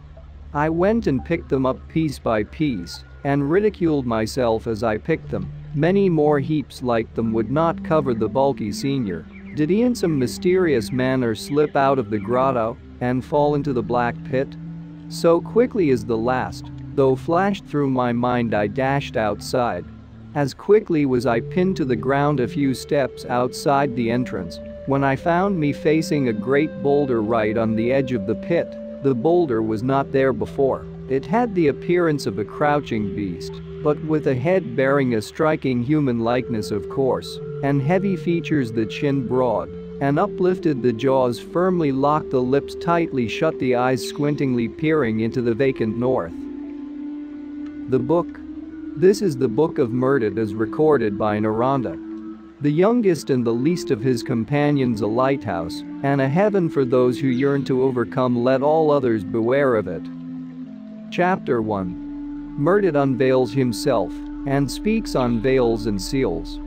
I went and picked them up piece by piece, and ridiculed myself as I picked them. Many more heaps like them would not cover the bulky senior. Did he in some mysterious manner slip out of the grotto and fall into the black pit? So quickly as the last though flashed through my mind, I dashed outside. As quickly was I pinned to the ground a few steps outside the entrance, when I found me facing a great boulder right on the edge of the pit. The boulder was not there before. It had the appearance of a crouching beast, but with a head bearing a striking human likeness, of course, and heavy features, the chin broad and uplifted, the jaws firmly locked, the lips tightly shut, the eyes squintingly peering into the vacant north. The book. This is the book of Mirdad as recorded by Naronda. The youngest and the least of his companions, a lighthouse and a heaven for those who yearn to overcome. Let all others beware of it. Chapter 1. Mirdad unveils himself and speaks on veils and seals.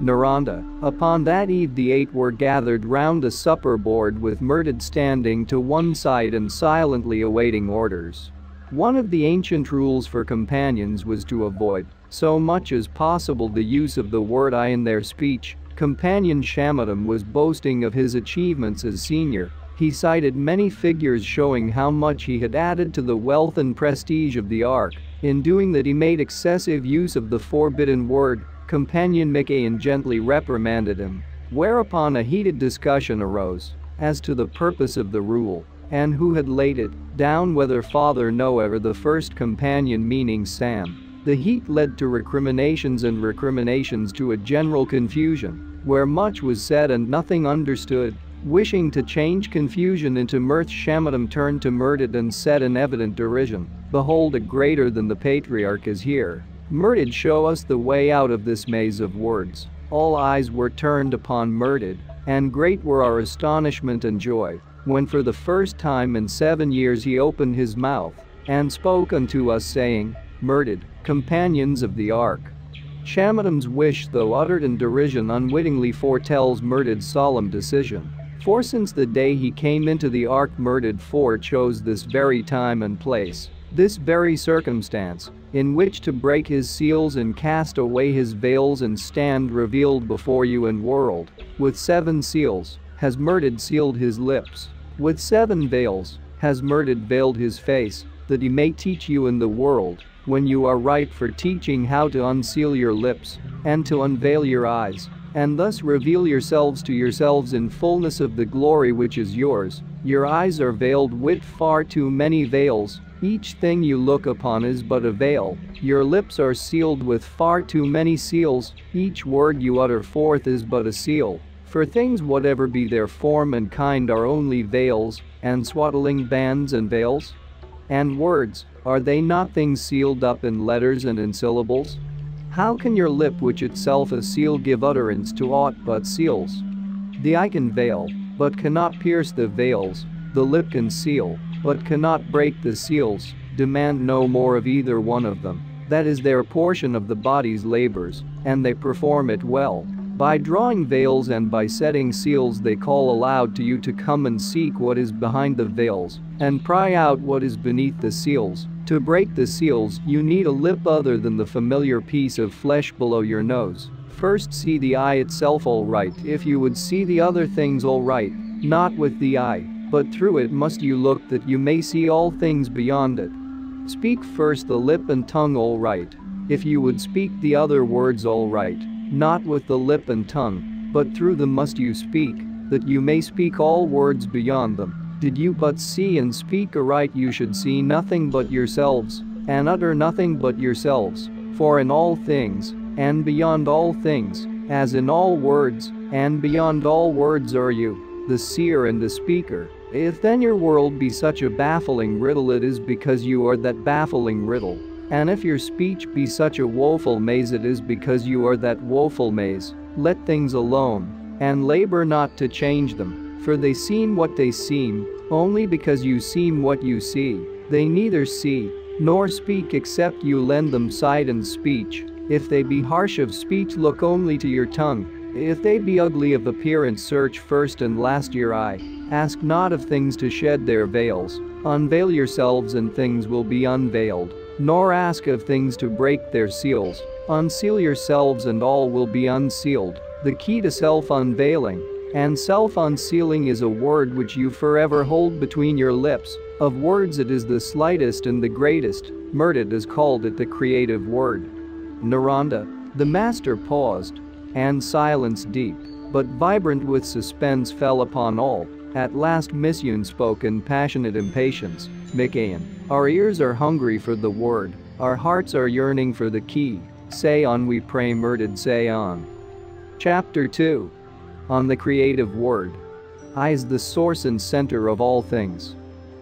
Naronda. Upon that eve the eight were gathered round the supper board, with Mirdad standing to one side and silently awaiting orders. One of the ancient rules for companions was to avoid, so much as possible, the use of the word I in their speech. Companion Shamadam was boasting of his achievements as senior. He cited many figures showing how much he had added to the wealth and prestige of the Ark. In doing that, he made excessive use of the forbidden word. Companion Micayon gently reprimanded him, whereupon a heated discussion arose as to the purpose of the rule and who had laid it down, whether Father Noah or the first companion, meaning Sam. The heat led to recriminations, and recriminations to a general confusion, where much was said and nothing understood. Wishing to change confusion into mirth, Shamadam turned to Mirdad and said in evident derision, "Behold, a greater than the patriarch is here. Mirdad, show us the way out of this maze of words." All eyes were turned upon Mirdad, and great were our astonishment and joy when for the first time in 7 years he opened his mouth and spoke unto us, saying, "Mirdad, companions of the Ark." Shamadam's wish, though uttered in derision, unwittingly foretells Mirdad's solemn decision. For since the day he came into the Ark, Mirdad forechose this very time and place, this very circumstance, in which to break his seals and cast away his veils and stand revealed before you in world. With 7 seals has Mirdad sealed his lips. With 7 veils has Mirdad veiled his face, that he may teach you in the world, when you are ripe for teaching, how to unseal your lips and to unveil your eyes, and thus reveal yourselves to yourselves in fullness of the glory which is yours. Your eyes are veiled with far too many veils. Each thing you look upon is but a veil. Your lips are sealed with far too many seals. Each word you utter forth is but a seal. For things, whatever be their form and kind, are only veils and swaddling bands and veils. And words, are they not things sealed up in letters and in syllables? How can your lip, which itself is sealed, give utterance to aught but seals? The eye can veil, but cannot pierce the veils. The lip can seal, but cannot break the seals. Demand no more of either one of them. That is their portion of the body's labors, and they perform it well. By drawing veils and by setting seals they call aloud to you to come and seek what is behind the veils, and pry out what is beneath the seals. To break the seals, you need a lip other than the familiar piece of flesh below your nose. First see the eye itself all right, if you would see the other things all right, not with the eye, but through it must you look that you may see all things beyond it. Speak first the lip and tongue all right, if you would speak the other words all right, not with the lip and tongue, but through them must you speak, that you may speak all words beyond them. Did you but see and speak aright, you should see nothing but yourselves, and utter nothing but yourselves, for in all things, and beyond all things, as in all words, and beyond all words are you, the seer and the speaker. If then your world be such a baffling riddle, it is because you are that baffling riddle. And if your speech be such a woeful maze, it is because you are that woeful maze. Let things alone, and labor not to change them, for they seem what they seem, only because you seem what you see. They neither see, nor speak except you lend them sight and speech. If they be harsh of speech, look only to your tongue. If they be ugly of appearance, search first and last your eye. Ask not of things to shed their veils. Unveil yourselves and things will be unveiled. Nor ask of things to break their seals. Unseal yourselves and all will be unsealed. The key to self-unveiling and self-unsealing is a word which you forever hold between your lips. Of words it is the slightest and the greatest. Mirdad has called it the creative word. Naronda, the master, paused, and silence deep, but vibrant with suspense, fell upon all. At last Micayon spoke in passionate impatience. Micayon, our ears are hungry for the word, our hearts are yearning for the key. Say on, we pray, Mirdad, say on. Chapter 2. On the Creative Word. I is the source and center of all things.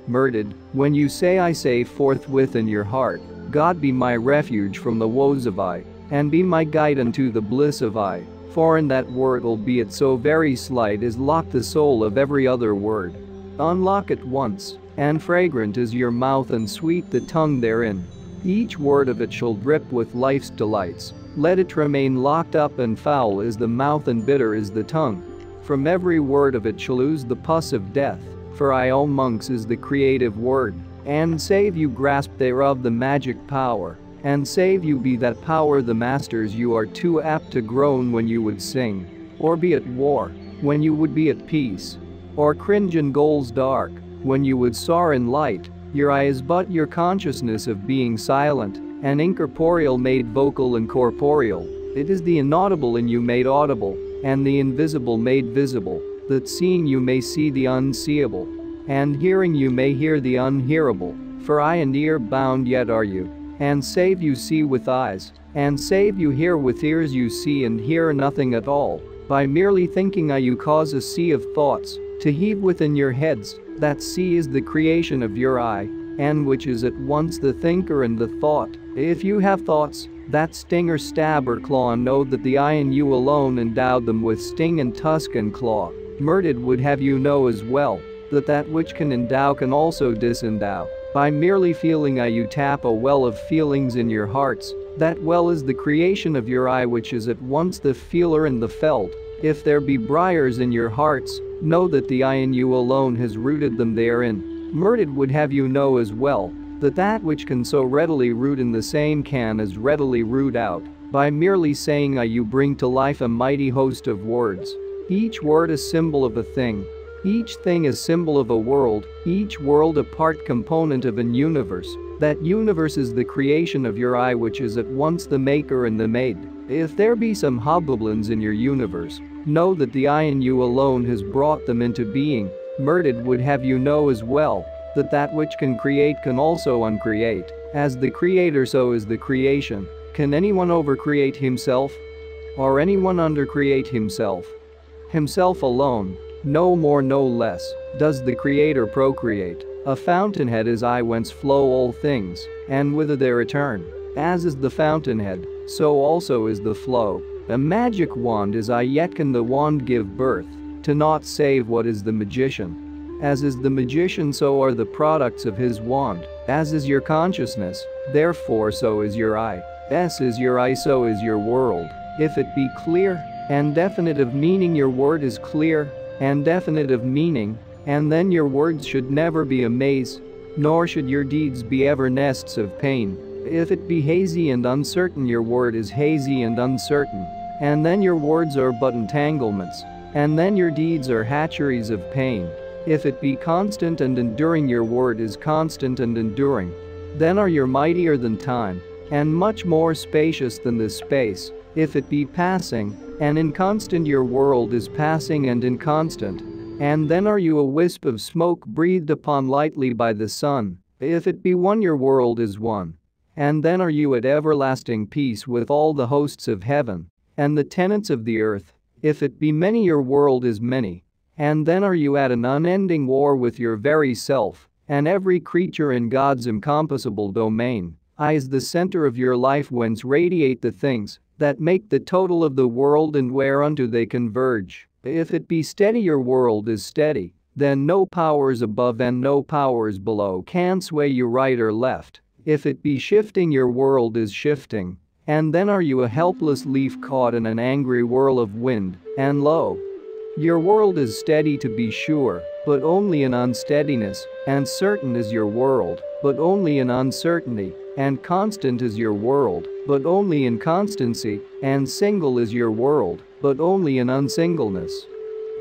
Mirdad, when you say I, say forthwith in your heart, God be my refuge from the woes of I, and be my guide unto the bliss of I. For in that word, albeit so very slight, is locked the soul of every other word. Unlock it once, and fragrant is your mouth and sweet the tongue therein. Each word of it shall drip with life's delights. Let it remain locked up, and foul is the mouth and bitter is the tongue. From every word of it shall ooze the pus of death. For I, O monks, is the creative word, and save you grasp thereof the magic power. And save you be that power the masters, you are too apt to groan when you would sing, or be at war when you would be at peace, or cringe in goals dark when you would soar in light. Your eye is but your consciousness of being silent, and incorporeal made vocal and corporeal. It is the inaudible in you made audible, and the invisible made visible, that seeing you may see the unseeable, and hearing you may hear the unhearable. For eye and ear bound yet are you, and save you see with eyes, and save you hear with ears, you see and hear nothing at all. By merely thinking I, you cause a sea of thoughts to heave within your heads. That sea is the creation of your eye, and which is at once the thinker and the thought. If you have thoughts that sting or stab or claw, know that the eye and you alone endowed them with sting and tusk and claw. Mirdad would have you know as well that that which can endow can also disendow. By merely feeling I, you tap a well of feelings in your hearts. That well is the creation of your eye, which is at once the feeler and the felt. If there be briars in your hearts, know that the I in you alone has rooted them therein. Mirdad would have you know as well that that which can so readily root in the same can as readily root out. By merely saying I, you bring to life a mighty host of words. Each word a symbol of a thing. Each thing is symbol of a world, each world a part component of an universe. That universe is the creation of your eye, which is at once the maker and the made. If there be some hobgoblins in your universe, know that the eye in you alone has brought them into being. Mirdad would have you know as well that that which can create can also uncreate. As the creator, so is the creation. Can anyone overcreate himself? Or anyone undercreate himself? Himself alone. No more, no less, does the creator procreate. A fountainhead is I whence flow all things, and whither they return. As is the fountainhead, so also is the flow. A magic wand is I, yet can the wand give birth to naught save what is the magician. As is the magician, so are the products of his wand. As is your consciousness, therefore so is your I. As is your I, so is your world. If it be clear and definite of meaning, your word is clear and definite of meaning, and then your words should never be a maze, nor should your deeds be ever nests of pain. If it be hazy and uncertain, your word is hazy and uncertain, and then your words are but entanglements, and then your deeds are hatcheries of pain. If it be constant and enduring, your word is constant and enduring. Then are you mightier than time, and much more spacious than this space. If it be passing and inconstant, your world is passing and inconstant, and then are you a wisp of smoke breathed upon lightly by the sun. If it be one, your world is one, and then are you at everlasting peace with all the hosts of heaven and the tenants of the earth. If it be many, your world is many, and then are you at an unending war with your very self and every creature in God's encompassable domain. I is the center of your life, whence radiate the things that make the total of the world and whereunto they converge. If it be steady, your world is steady, then no powers above and no powers below can sway you right or left. If it be shifting, your world is shifting, and then are you a helpless leaf caught in an angry whirl of wind, and lo, your world is steady to be sure, but only in unsteadiness, and certain is your world, but only in uncertainty, and constant is your world, but only in constancy, and single is your world, but only in unsingleness.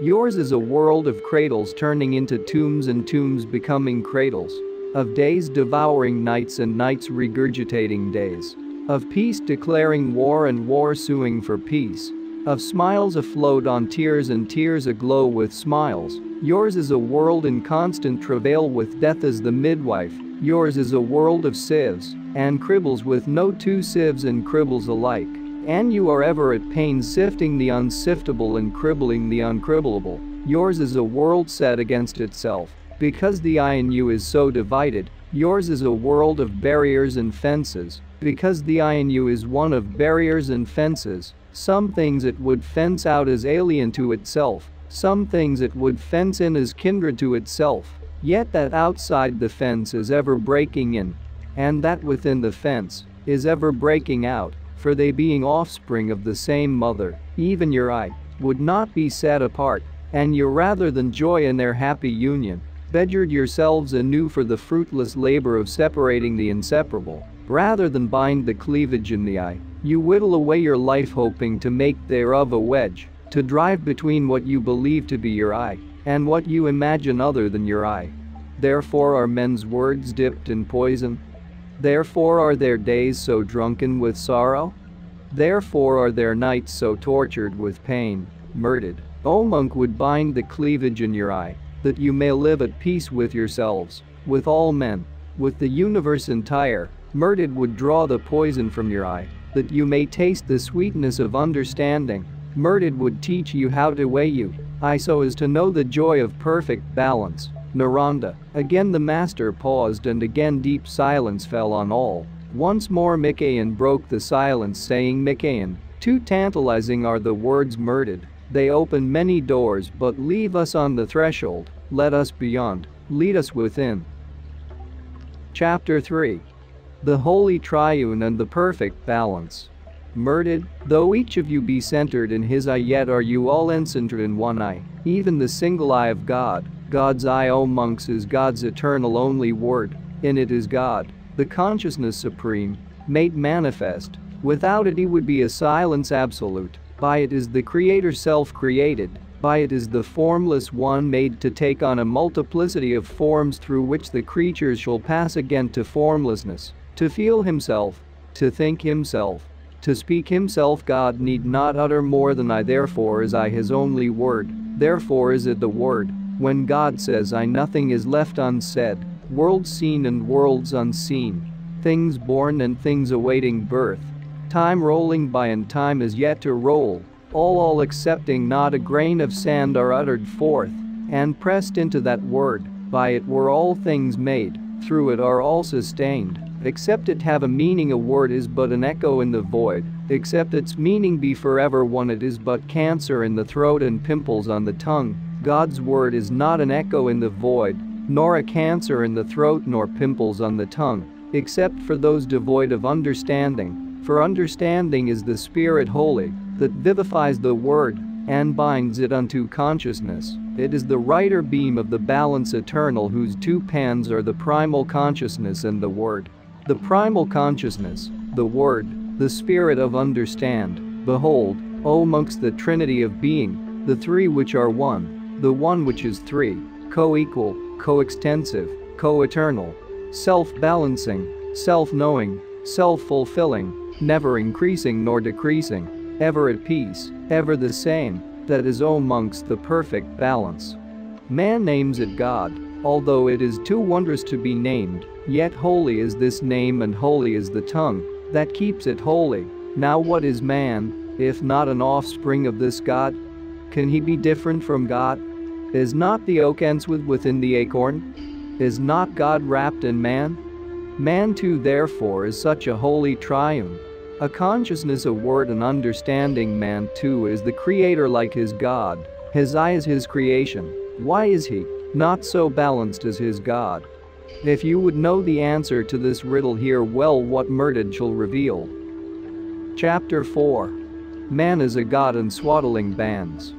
Yours is a world of cradles turning into tombs and tombs becoming cradles, of days devouring nights and nights regurgitating days, of peace declaring war and war suing for peace, of smiles afloat on tears and tears aglow with smiles. Yours is a world in constant travail with death as the midwife. Yours is a world of sieves and cribbles with no two sieves and cribbles alike, and you are ever at pain sifting the unsiftable and cribbling the uncribblable. Yours is a world set against itself, because the I in you is so divided. Yours is a world of barriers and fences, because the I in you is one of barriers and fences. Some things it would fence out as alien to itself, some things it would fence in as kindred to itself, yet that outside the fence is ever breaking in, and that within the fence is ever breaking out, for they being offspring of the same mother. Even your I would not be set apart, and you, rather than joy in their happy union, bedewed yourselves anew for the fruitless labor of separating the inseparable. Rather than bind the cleavage in the I, you whittle away your life hoping to make thereof a wedge, to drive between what you believe to be your I and what you imagine other than your I. Therefore are men's words dipped in poison. Therefore are their days so drunken with sorrow. Therefore are their nights so tortured with pain. Mirdad, O monk, would bind the cleavage in your I, that you may live at peace with yourselves, with all men, with the universe entire. Mirdad would draw the poison from your I, that you may taste the sweetness of understanding. Mirdad would teach you how to weigh you, I, so as to know the joy of perfect balance. Naronda. Again the master paused, and again deep silence fell on all. Once more Micayon broke the silence, saying, Micayon, too tantalizing are the words Mirdad. They open many doors but leave us on the threshold. Let us beyond, lead us within. Chapter 3. The Holy Triune and the Perfect Balance. Mirdad, though each of you be centered in his I, yet are you all encentered in one I, even the single I of God. God's I, O monks, is God's eternal only word. In it is God, the consciousness supreme, made manifest. Without it he would be a silence absolute. By it is the Creator self-created. By it is the formless one made to take on a multiplicity of forms, through which the creatures shall pass again to formlessness. To feel himself, to think himself, to speak himself, God need not utter more than I. Therefore is I his only word. Therefore is it the word. When God says I, nothing is left unsaid. Worlds seen and worlds unseen, things born and things awaiting birth, time rolling by and time is yet to roll, all excepting not a grain of sand are uttered forth and pressed into that word. By it were all things made, through it are all sustained, except it have a meaning. A word is but an echo in the void, except its meaning be forever one. It is but cancer in the throat and pimples on the tongue. God's word is not an echo in the void, nor a cancer in the throat nor pimples on the tongue, except for those devoid of understanding, for understanding is the Spirit holy, that vivifies the word, and binds it unto consciousness. It is the rider beam of the balance eternal, whose two pans are the primal consciousness and the word. The primal consciousness, the word, the spirit of understand. Behold, O monks, the trinity of being, the three which are one, the one which is three, co-equal, co-extensive, co-eternal, self-balancing, self-knowing, self-fulfilling, never increasing nor decreasing, ever at peace, ever the same. That is, O monks, the perfect balance. Man names it God, although it is too wondrous to be named, yet holy is this name, and holy is the tongue that keeps it holy. Now what is man, if not an offspring of this God? Can he be different from God? Is not the oak enwathed within the acorn? Is not God wrapped in man? Man too therefore is such a holy triumph. A consciousness, a word, an understanding. Man too is the creator like his God. His eye is his creation. Why is he not so balanced as his God? If you would know the answer to this riddle, hear well what Mirdad shall reveal. Chapter 4. Man is a god in swaddling bands.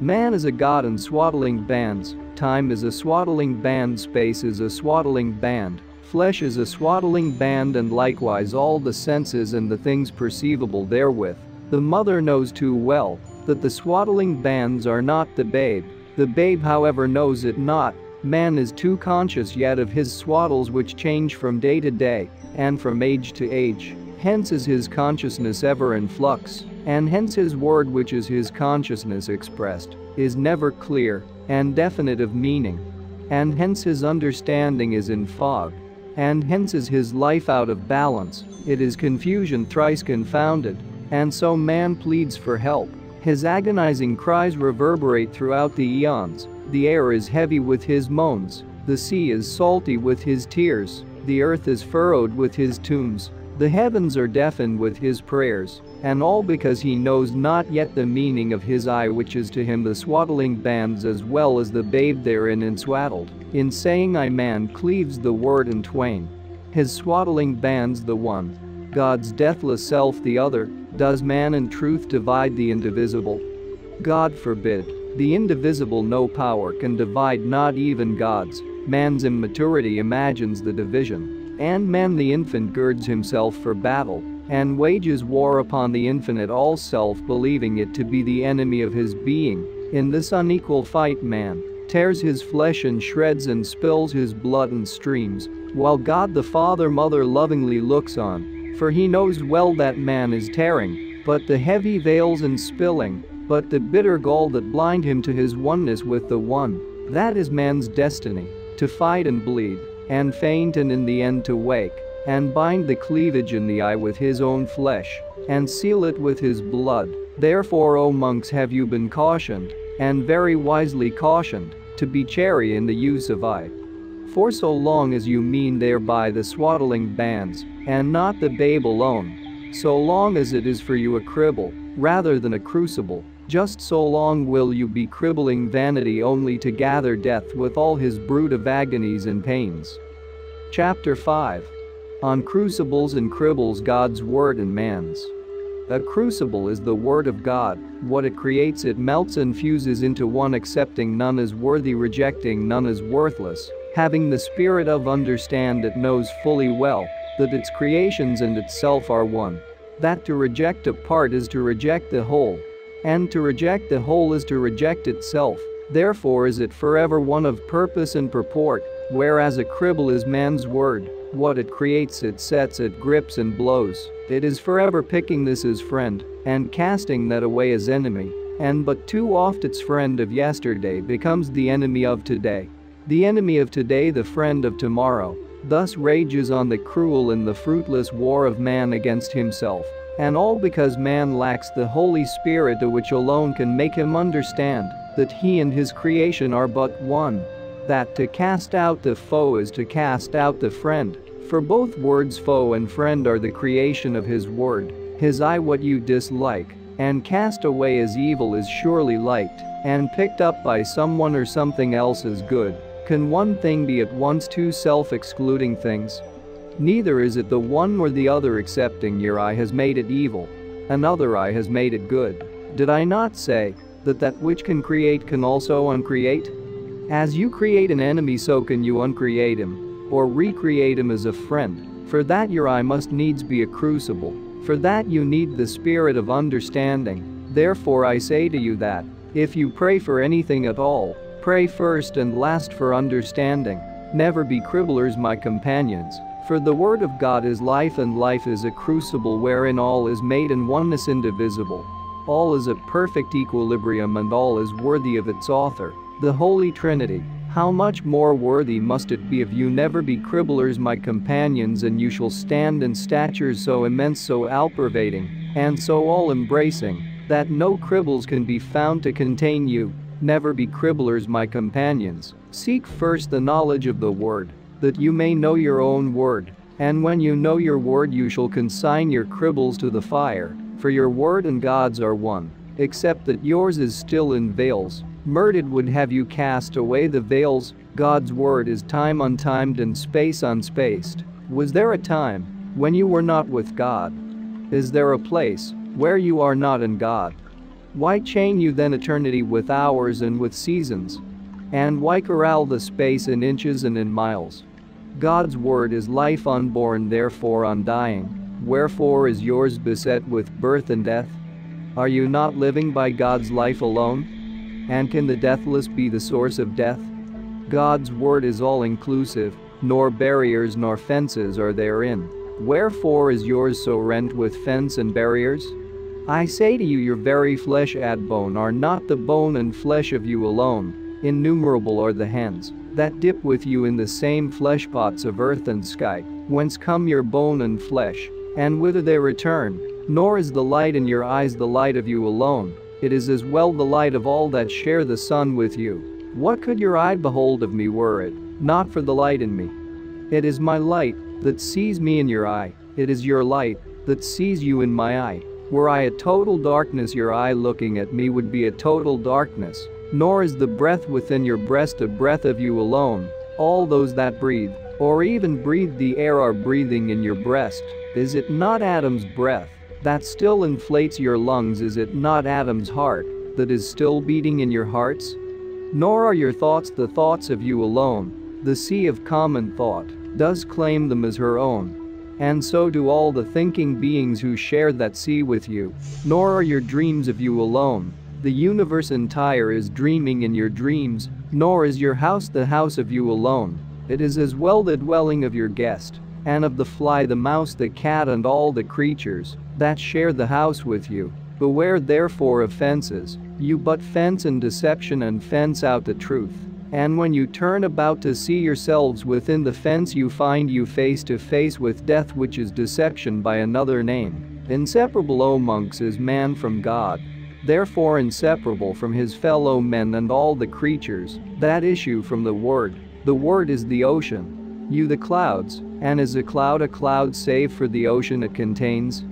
Man is a god in swaddling bands. Time is a swaddling band. Space is a swaddling band. Flesh is a swaddling band, and likewise all the senses and the things perceivable therewith. The mother knows too well that the swaddling bands are not the babe. The babe, however, knows it not. Man is too conscious yet of his swaddles, which change from day to day and from age to age. Hence is his consciousness ever in flux, and hence his word, which is his consciousness expressed, is never clear and definite of meaning. And hence his understanding is in fog. And hence is his life out of balance. It is confusion, thrice confounded. And so man pleads for help. His agonizing cries reverberate throughout the eons. The air is heavy with his moans. The sea is salty with his tears. The earth is furrowed with his tombs. The heavens are deafened with his prayers. And all because he knows not yet the meaning of his eye, which is to him the swaddling bands as well as the babe therein enswaddled. In saying I, man cleaves the word in twain. His swaddling bands the one, God's deathless self the other. Does man in truth divide the indivisible? God forbid. The indivisible no power can divide, not even God's. Man's immaturity imagines the division. And man the infant girds himself for battle and wages war upon the infinite all-self, believing it to be the enemy of his being. In this unequal fight man tears his flesh and shreds and spills his blood and streams, while God the Father Mother lovingly looks on, for he knows well that man is tearing, but the heavy veils and spilling, but the bitter gall that blind him to his oneness with the One. That is man's destiny, to fight and bleed, and faint, and in the end to wake, and bind the cleavage in the eye with his own flesh, and seal it with his blood. Therefore, O monks, have you been cautioned, and very wisely cautioned, to be chary in the use of eye. For so long as you mean thereby the swaddling bands, and not the babe alone, so long as it is for you a cribble, rather than a crucible, just so long will you be cribbling vanity only to gather death with all his brood of agonies and pains. Chapter 5. On crucibles and cribbles, God's word and man's. A crucible is the word of God. What it creates it melts and fuses into one, accepting none as worthy, rejecting none as worthless. Having the spirit of understand, it knows fully well that its creations and itself are one. That to reject a part is to reject the whole, and to reject the whole is to reject itself. Therefore is it forever one of purpose and purport, whereas a cribble is man's word. What it creates it sets, it grips and blows. It is forever picking this as friend and casting that away as enemy, and but too oft its friend of yesterday becomes the enemy of today, the enemy of today the friend of tomorrow. Thus rages on the cruel and the fruitless war of man against himself, and all because man lacks the Holy Spirit, which alone can make him understand that he and his creation are but one. that to cast out the foe is to cast out the friend, for both words foe and friend are the creation of his word. His eye what you dislike, and cast away as evil is surely liked, and picked up by someone or something else is good. Can one thing be at once two self-excluding things? Neither is it the one nor the other, excepting your eye has made it evil, another eye has made it good. Did I not say that that which can create can also uncreate? As you create an enemy, so can you uncreate him, or recreate him as a friend. For that your eye must needs be a crucible. For that you need the spirit of understanding. Therefore I say to you that, if you pray for anything at all, pray first and last for understanding. Never be cribblers, my companions. For the word of God is life, and life is a crucible wherein all is made in oneness indivisible. All is at perfect equilibrium, and all is worthy of its author, the Holy Trinity. How much more worthy must it be if you never be cribblers, my companions, and you shall stand in statures so immense, so all-pervading, and so all-embracing, that no cribbles can be found to contain you. Never be cribblers, my companions. Seek first the knowledge of the word, that you may know your own word, and when you know your word you shall consign your cribbles to the fire, for your word and God's are one, except that yours is still in veils. Mirdad would have you cast away the veils. God's word is time untimed and space unspaced. Was there a time when you were not with God? Is there a place where you are not in God? Why chain you then eternity with hours and with seasons? And why corral the space in inches and in miles? God's word is life unborn, therefore undying. Wherefore is yours beset with birth and death? Are you not living by God's life alone? And can the deathless be the source of death? God's word is all-inclusive, nor barriers nor fences are therein. Wherefore is yours so rent with fence and barriers? I say to you, your very flesh and bone are not the bone and flesh of you alone. Innumerable are the hands that dip with you in the same flesh pots of earth and sky, whence come your bone and flesh, and whither they return. Nor is the light in your eyes the light of you alone. It is as well the light of all that share the sun with you. What could your eye behold of me were it not for the light in me? It is my light that sees me in your eye. It is your light that sees you in my eye. Were I a total darkness, your eye looking at me would be a total darkness. Nor is the breath within your breast a breath of you alone. All those that breathe, or even breathe the air, are breathing in your breast. Is it not Adam's breath that still inflates your lungs? Is it not Adam's heart that is still beating in your hearts? Nor are your thoughts the thoughts of you alone. The sea of common thought does claim them as her own, and so do all the thinking beings who share that sea with you. Nor are your dreams of you alone. The universe entire is dreaming in your dreams. Nor is your house the house of you alone. It is as well the dwelling of your guest, and of the fly, the mouse, the cat, and all the creatures that share the house with you. Beware therefore of fences. You but fence in deception and fence out the truth. And when you turn about to see yourselves within the fence, you find you face to face with death, which is deception by another name. Inseparable, O monks, is man from God. Therefore inseparable from his fellow men and all the creatures that issue from the word. The word is the ocean, you the clouds, and is a cloud save for the ocean it contains?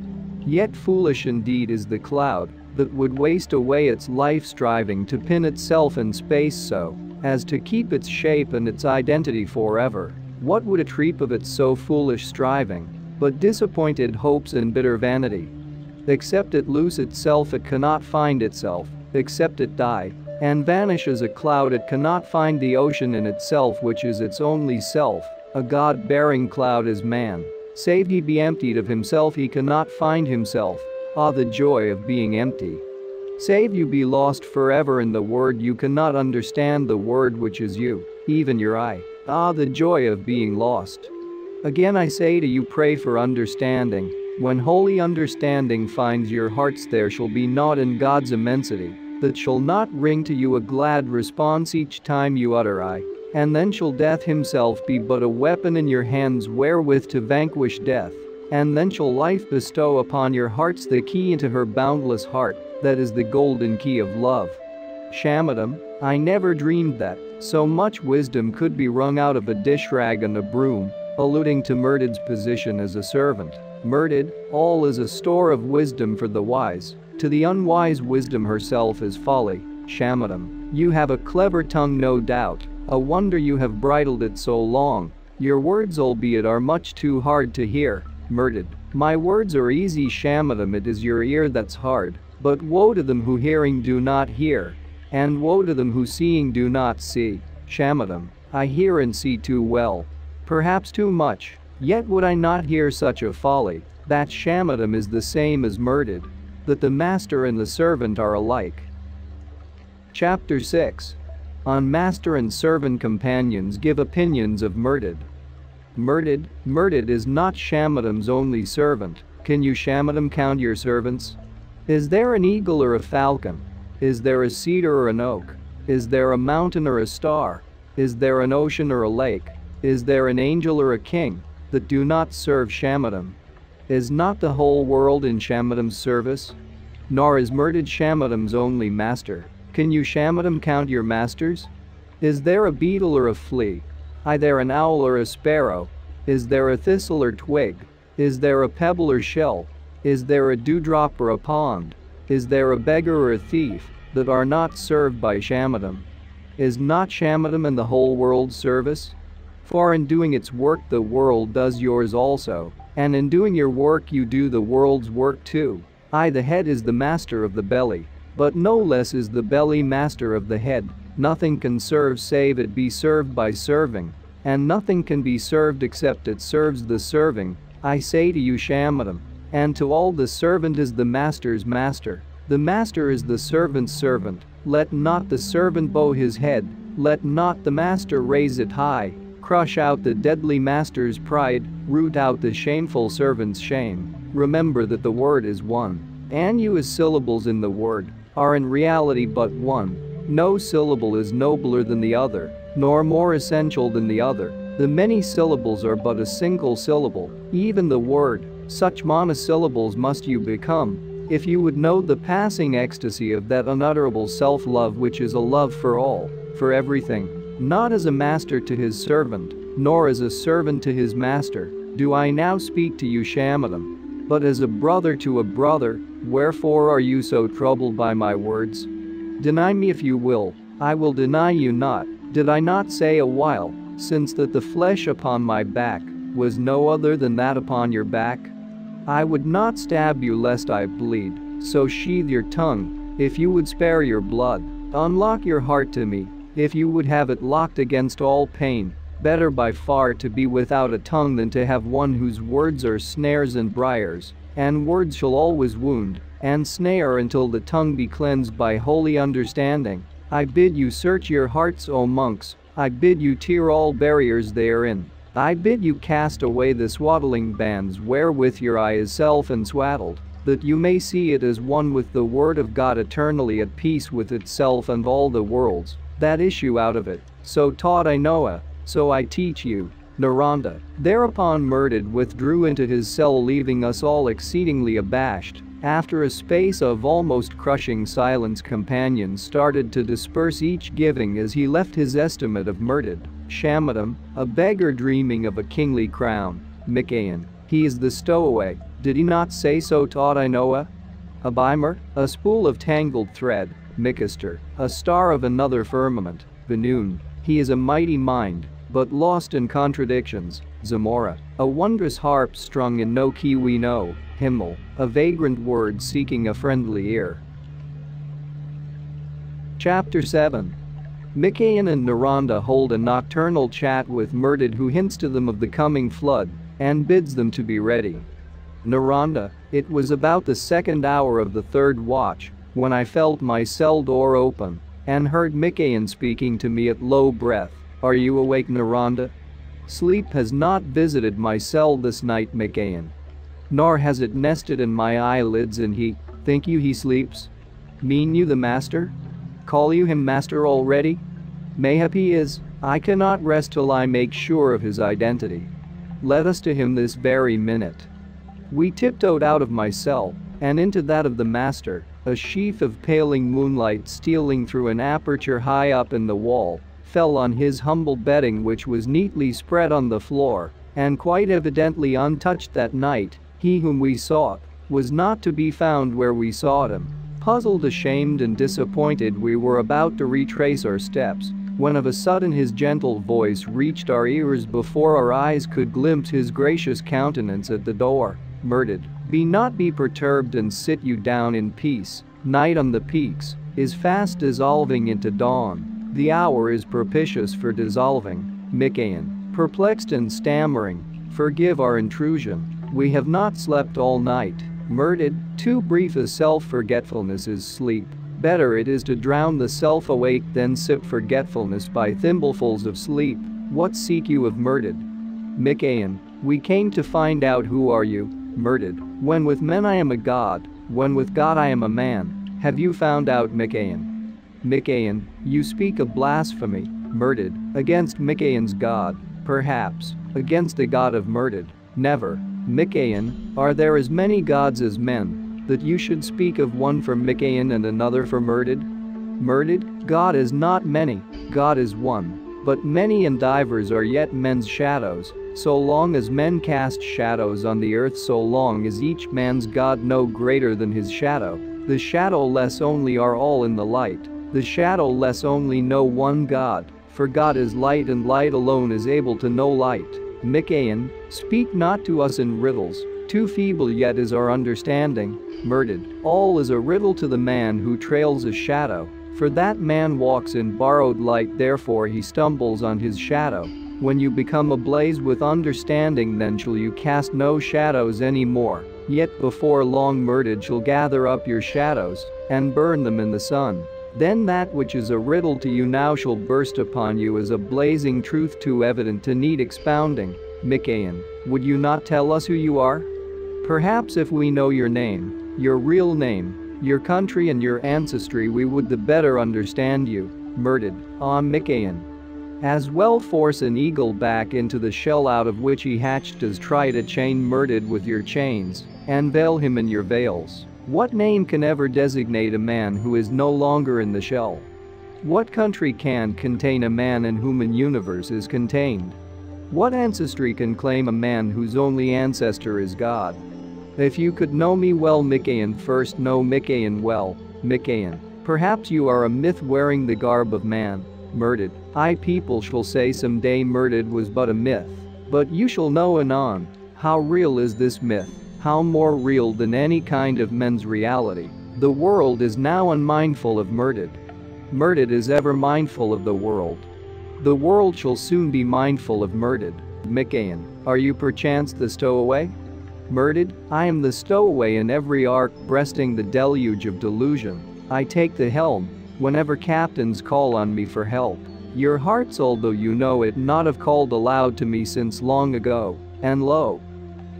Yet foolish indeed is the cloud that would waste away its life striving to pin itself in space so as to keep its shape and its identity forever. What would it reap of its so foolish striving, but disappointed hopes and bitter vanity? Except it lose itself, it cannot find itself. Except it die and vanish as a cloud, it cannot find the ocean in itself, which is its only self. A God-bearing cloud is man. Save he be emptied of himself, he cannot find himself. Ah, the joy of being empty. Save you be lost forever in the word, you cannot understand the word, which is you, even your eye. Ah, the joy of being lost. Again I say to you, pray for understanding. When holy understanding finds your hearts, there shall be naught in God's immensity that shall not ring to you a glad response each time you utter I. And then shall death himself be but a weapon in your hands wherewith to vanquish death. And then shall life bestow upon your hearts the key into her boundless heart, that is the golden key of love. Shamadam. I never dreamed that so much wisdom could be wrung out of a dish rag and a broom, alluding to Mirdad's position as a servant. Mirdad, all is a store of wisdom for the wise, to the unwise wisdom herself is folly. Shamadam, you have a clever tongue no doubt, a wonder you have bridled it so long, your words albeit are much too hard to hear. Mirdad, my words are easy. Shamadam, it is your ear that's hard, but woe to them who hearing do not hear, and woe to them who seeing do not see. Shamadam, I hear and see too well, perhaps too much, yet would I not hear such a folly. That Shamadam is the same as Mirdad, that the master and the servant are alike. Chapter 6. On master and servant companions give opinions of Mirdad. Mirdad is not Shamadam's only servant. Can you, Shamadam, count your servants? Is there an eagle or a falcon? Is there a cedar or an oak? Is there a mountain or a star? Is there an ocean or a lake? Is there an angel or a king that do not serve Shamadam? Is not the whole world in Shamadam's service? Nor is Mirdad Shamadam's only master. Can you, Shamadam, count your masters? Is there a beetle or a flea? Is there an owl or a sparrow? Is there a thistle or twig? Is there a pebble or shell? Is there a dewdrop or a pond? Is there a beggar or a thief that are not served by Shamadam? Is not Shamadam in the whole world's service? For in doing its work the world does yours also, and in doing your work you do the world's work too. I, the head, is the master of the belly, but no less is the belly master of the head. Nothing can serve save it be served by serving, and nothing can be served except it serves the serving. I say to you, Shamadam, and to all, the servant is the master's master, the master is the servant's servant. Let not the servant bow his head, let not the master raise it high. Crush out the deadly master's pride, root out the shameful servant's shame. Remember that the word is one, and you as syllables in the word are in reality but one. No syllable is nobler than the other, nor more essential than the other. The many syllables are but a single syllable, even the word. Such monosyllables must you become, if you would know the passing ecstasy of that unutterable self-love which is a love for all, for everything. Not as a master to his servant, nor as a servant to his master, do I now speak to you, Shamadam, but as a brother to a brother. Wherefore are you so troubled by my words? Deny me if you will, I will deny you not. Did I not say a while since that the flesh upon my back was no other than that upon your back? I would not stab you lest I bleed, so sheathe your tongue, if you would spare your blood. Unlock your heart to me, if you would have it locked against all pain. Better by far to be without a tongue than to have one whose words are snares and briars, and words shall always wound and snare until the tongue be cleansed by holy understanding. I bid you search your hearts, O monks, I bid you tear all barriers therein, I bid you cast away the swaddling bands wherewith your eye is self enswaddled, that you may see it as one with the word of God, eternally at peace with itself and all the worlds that issue out of it. So taught I Noah, so I teach you, Naronda. Thereupon Mirdad withdrew into his cell, leaving us all exceedingly abashed. After a space of almost crushing silence, companions started to disperse, each giving as he left his estimate of Mirdad. Shamadam, a beggar dreaming of a kingly crown. Micayon, he is the stowaway, did he not say so taught I Noah? Abimar, a spool of tangled thread. Micaster, a star of another firmament. Bennoon, he is a mighty mind, but lost in contradictions. Zamora, a wondrous harp strung in no key we know. Himmel, a vagrant word seeking a friendly ear. Chapter 7. Micayon and Naronda hold a nocturnal chat with Mirdad, who hints to them of the coming flood and bids them to be ready. Naronda, it was about the second hour of the third watch when I felt my cell door open and heard Micayon speaking to me at low breath. Are you awake, Naronda? Sleep has not visited my cell this night, Micayon, nor has it nested in my eyelids. And he, think you he sleeps? Mean you the master? Call you him master already? Mayhap he is. I cannot rest till I make sure of his identity. Let us to him this very minute. We tiptoed out of my cell and into that of the master, A sheaf of paling moonlight stealing through an aperture high up in the wall fell on his humble bedding, which was neatly spread on the floor and quite evidently untouched that night. He whom we sought was not to be found where we sought him. Puzzled, ashamed, and disappointed, we were about to retrace our steps when of a sudden his gentle voice reached our ears before our eyes could glimpse his gracious countenance at the door. "Mirdad, be not be perturbed, and sit you down in peace. Night on the peaks is fast dissolving into dawn. The hour is propitious for dissolving." Micayon, perplexed and stammering, "Forgive our intrusion. We have not slept all night." Mirdad, "Too brief a self-forgetfulness is sleep. Better it is to drown the self-awake than sip forgetfulness by thimblefuls of sleep. What seek you of Mirdad?" Micayon, "We came to find out who are you, Mirdad. When with men I am a god, when with God I am a man. Have you found out, Micayon?" Micayon, "You speak of blasphemy, Mirdad, against Micaion's god, perhaps, against the god of Mirdad. Never. Micayon, are there as many gods as men, that you should speak of one for Micayon and another for Mirdad?" Mirdad, "God is not many, God is one, but many and divers are yet men's shadows. So long as men cast shadows on the earth, so long is each man's god no greater than his shadow. The shadowless only are all in the light, the shadowless only know one God, for God is light and light alone is able to know light." Micayon, "Speak not to us in riddles, too feeble yet is our understanding." Mirdad, "All is a riddle to the man who trails a shadow, for that man walks in borrowed light, therefore he stumbles on his shadow. When you become ablaze with understanding, then shall you cast no shadows any more, yet before long Mirdad shall gather up your shadows and burn them in the sun. Then that which is a riddle to you now shall burst upon you as a blazing truth too evident to need expounding." Micayon, "Would you not tell us who you are? Perhaps if we know your name, your real name, your country and your ancestry, we would the better understand you." Mirdad, "Ah, Micayon." As well force an eagle back into the shell out of which he hatched as try to chain Mirdad with your chains and veil him in your veils. What name can ever designate a man who is no longer in the shell? What country can contain a man in whom an universe is contained? What ancestry can claim a man whose only ancestor is God? If you could know me well, Micayon, first know Micayon well. Micayon, "Perhaps you are a myth wearing the garb of man." Mirdad, "I people shall say some day Mirdad was but a myth, but you shall know anon. How real is this myth? How more real than any kind of men's reality? The world is now unmindful of Mirdad. Mirdad is ever mindful of the world. The world shall soon be mindful of Mirdad." Micayon, "Are you perchance the stowaway?" Mirdad, "I am the stowaway in every ark, breasting the deluge of delusion. I take the helm whenever captains call on me for help. Your hearts, although you know it not, have called aloud to me since long ago, and lo,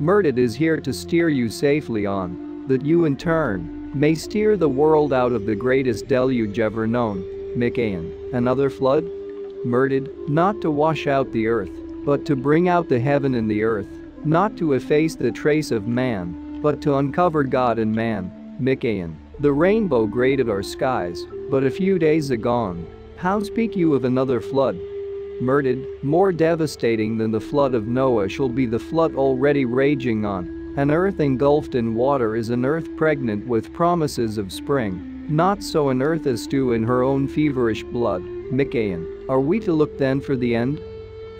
Mirdad is here to steer you safely on, that you in turn may steer the world out of the greatest deluge ever known." Micayon, "Another flood?" Mirdad, "Not to wash out the earth, but to bring out the heaven and the earth, not to efface the trace of man, but to uncover God in man." Micayon, "The rainbow graded our skies but a few days agone. How speak you of another flood?" Mirdad, "More devastating than the flood of Noah shall be the flood already raging on. An earth engulfed in water is an earth pregnant with promises of spring. Not so an earth as stew in her own feverish blood." Micayon, "Are we to look then for the end?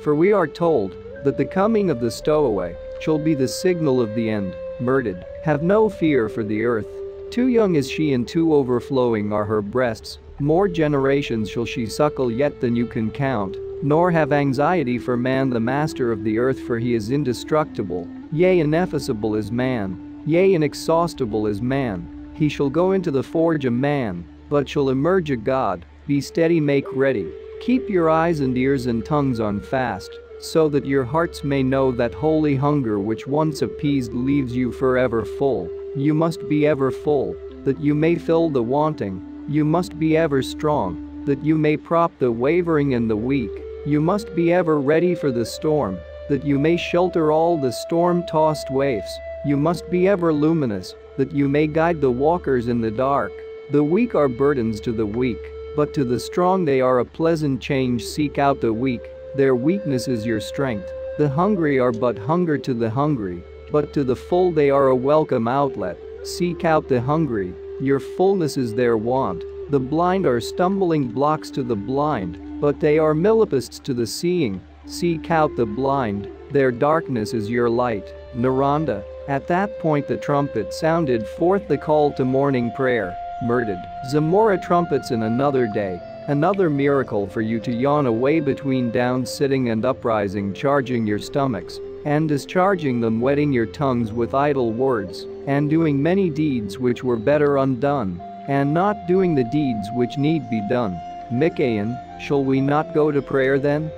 For we are told that the coming of the stowaway shall be the signal of the end." Mirdad, "Have no fear for the earth. Too young is she and too overflowing are her breasts. More generations shall she suckle yet than you can count. Nor have anxiety for man, the master of the earth, for he is indestructible. Yea, ineffaceable is man, yea, inexhaustible is man. He shall go into the forge a man, but shall emerge a god. Be steady, make ready. Keep your eyes and ears and tongues on fast, so that your hearts may know that holy hunger which once appeased leaves you forever full. You must be ever full, that you may fill the wanting. You must be ever strong, that you may prop the wavering and the weak. You must be ever ready for the storm, that you may shelter all the storm-tossed waves. You must be ever luminous, that you may guide the walkers in the dark. The weak are burdens to the weak, but to the strong they are a pleasant change. Seek out the weak, their weakness is your strength. The hungry are but hunger to the hungry, but to the full they are a welcome outlet. Seek out the hungry, your fullness is their want. The blind are stumbling blocks to the blind, but they are millipists to the seeing. Seek out the blind, their darkness is your light. Naronda. At that point the trumpet sounded forth the call to morning prayer. Mirdad. Zamora trumpets in another day. Another miracle for you to yawn away between down sitting and uprising, charging your stomachs and discharging them, wetting your tongues with idle words, and doing many deeds which were better undone, and not doing the deeds which need be done. Micayon. Shall we not go to prayer then?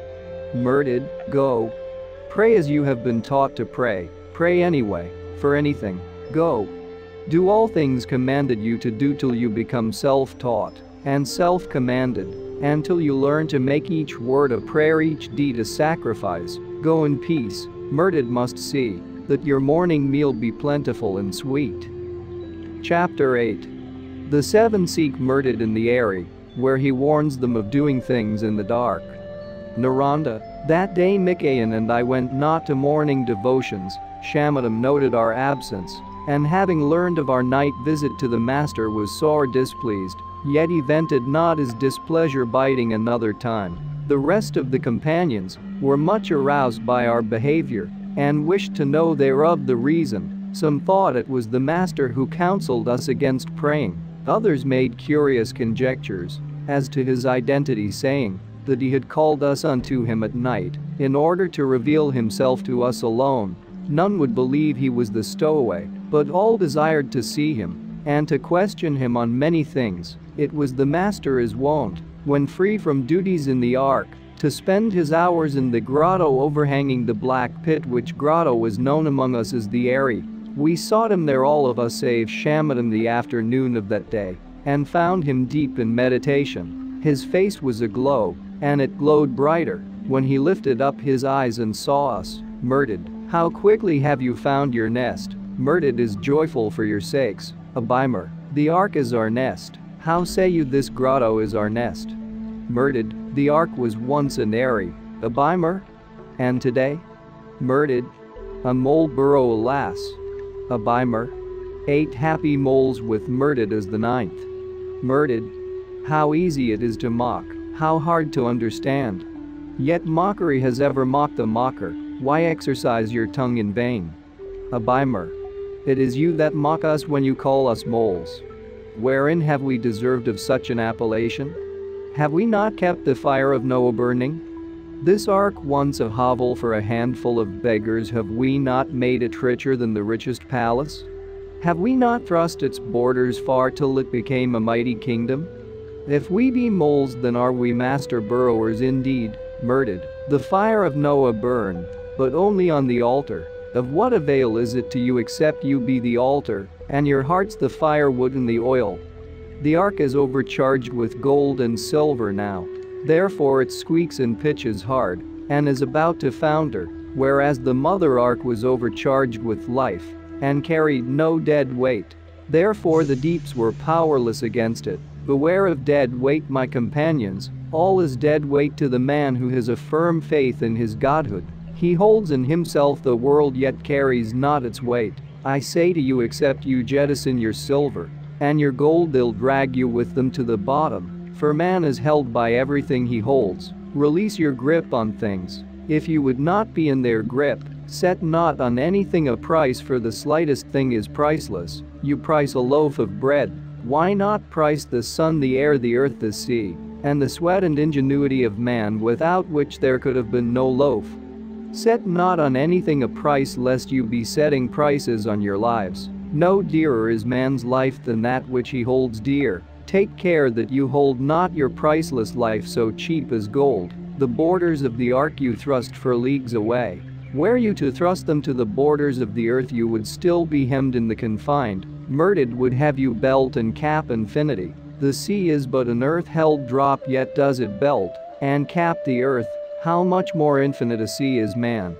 Mirdad. Go. Pray as you have been taught to pray. Pray anyway, for anything. Go. Do all things commanded you to do till you become self-taught and self-commanded, and till you learn to make each word a prayer, each deed a sacrifice. Go in peace. Mirdad must see that your morning meal be plentiful and sweet. Chapter 8. The seven seek Mirdad in the Eyrie, where he warns them of doing things in the dark. Naronda. That day Micayon and I went not to morning devotions. Shamadam noted our absence, and having learned of our night visit to the master was sore displeased, yet he vented not his displeasure biting another time. The rest of the companions were much aroused by our behavior and wished to know thereof the reason. Some thought it was the master who counseled us against praying. Others made curious conjectures as to his identity, saying that he had called us unto him at night in order to reveal himself to us alone. None would believe he was the stowaway, but all desired to see him and to question him on many things. It was the master's wont, when free from duties in the ark, to spend his hours in the grotto overhanging the black pit, which grotto was known among us as the Eyrie. We sought him there, all of us save Shamadam, the afternoon of that day, and found him deep in meditation. His face was aglow, and it glowed brighter when he lifted up his eyes and saw us. Mirdad. How quickly have you found your nest? Mirdad is joyful for your sakes. Abimar. The ark is our nest. How say you this grotto is our nest? Mirdad. The ark was once an Eyrie. Abimar? And today? Mirdad. A mole burrow, alas. Abimar. 8 happy moles with Mirdad as the 9th. Mirdad. How easy it is to mock, how hard to understand. Yet mockery has ever mocked the mocker. Why exercise your tongue in vain? Abimar. It is you that mock us when you call us moles. Wherein have we deserved of such an appellation? Have we not kept the fire of Noah burning? This ark once a hovel for a handful of beggars, have we not made it richer than the richest palace? Have we not thrust its borders far till it became a mighty kingdom? If we be moles, then are we master burrowers indeed. Mirdad. The fire of Noah burned, but only on the altar. Of what avail is it to you except you be the altar, and your hearts the firewood and the oil? The ark is overcharged with gold and silver now. Therefore it squeaks and pitches hard, and is about to founder, whereas the mother ark was overcharged with life, and carried no dead weight. Therefore the deeps were powerless against it. Beware of dead weight, my companions. All is dead weight to the man who has a firm faith in his godhood. He holds in himself the world, yet carries not its weight. I say to you, except you jettison your silver and your gold, they'll drag you with them to the bottom, for man is held by everything he holds. Release your grip on things. If you would not be in their grip, set not on anything a price, for the slightest thing is priceless. You price a loaf of bread. Why not price the sun, the air, the earth, the sea, and the sweat and ingenuity of man, without which there could have been no loaf? Set not on anything a price, lest you be setting prices on your lives. No dearer is man's life than that which he holds dear. Take care that you hold not your priceless life so cheap as gold. The borders of the ark you thrust for leagues away. Were you to thrust them to the borders of the earth, you would still be hemmed in the confined. Mirdad would have you belt and cap infinity. The sea is but an earth-held drop, yet does it belt and cap the earth. How much more infinite a sea is man?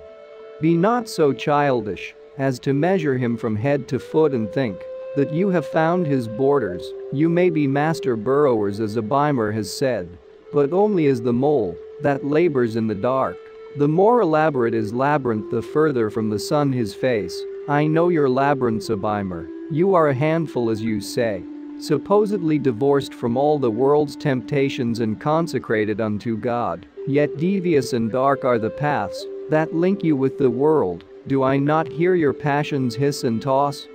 Be not so childish as to measure him from head to foot and think that you have found his borders, you may be master burrowers as Abimar has said. But only as the mole that labors in the dark. The more elaborate his labyrinth, the further from the sun his face. I know your labyrinths, Abimar. You are a handful, as you say. Supposedly divorced from all the world's temptations and consecrated unto God. Yet devious and dark are the paths that link you with the world. Do I not hear your passions hiss and toss?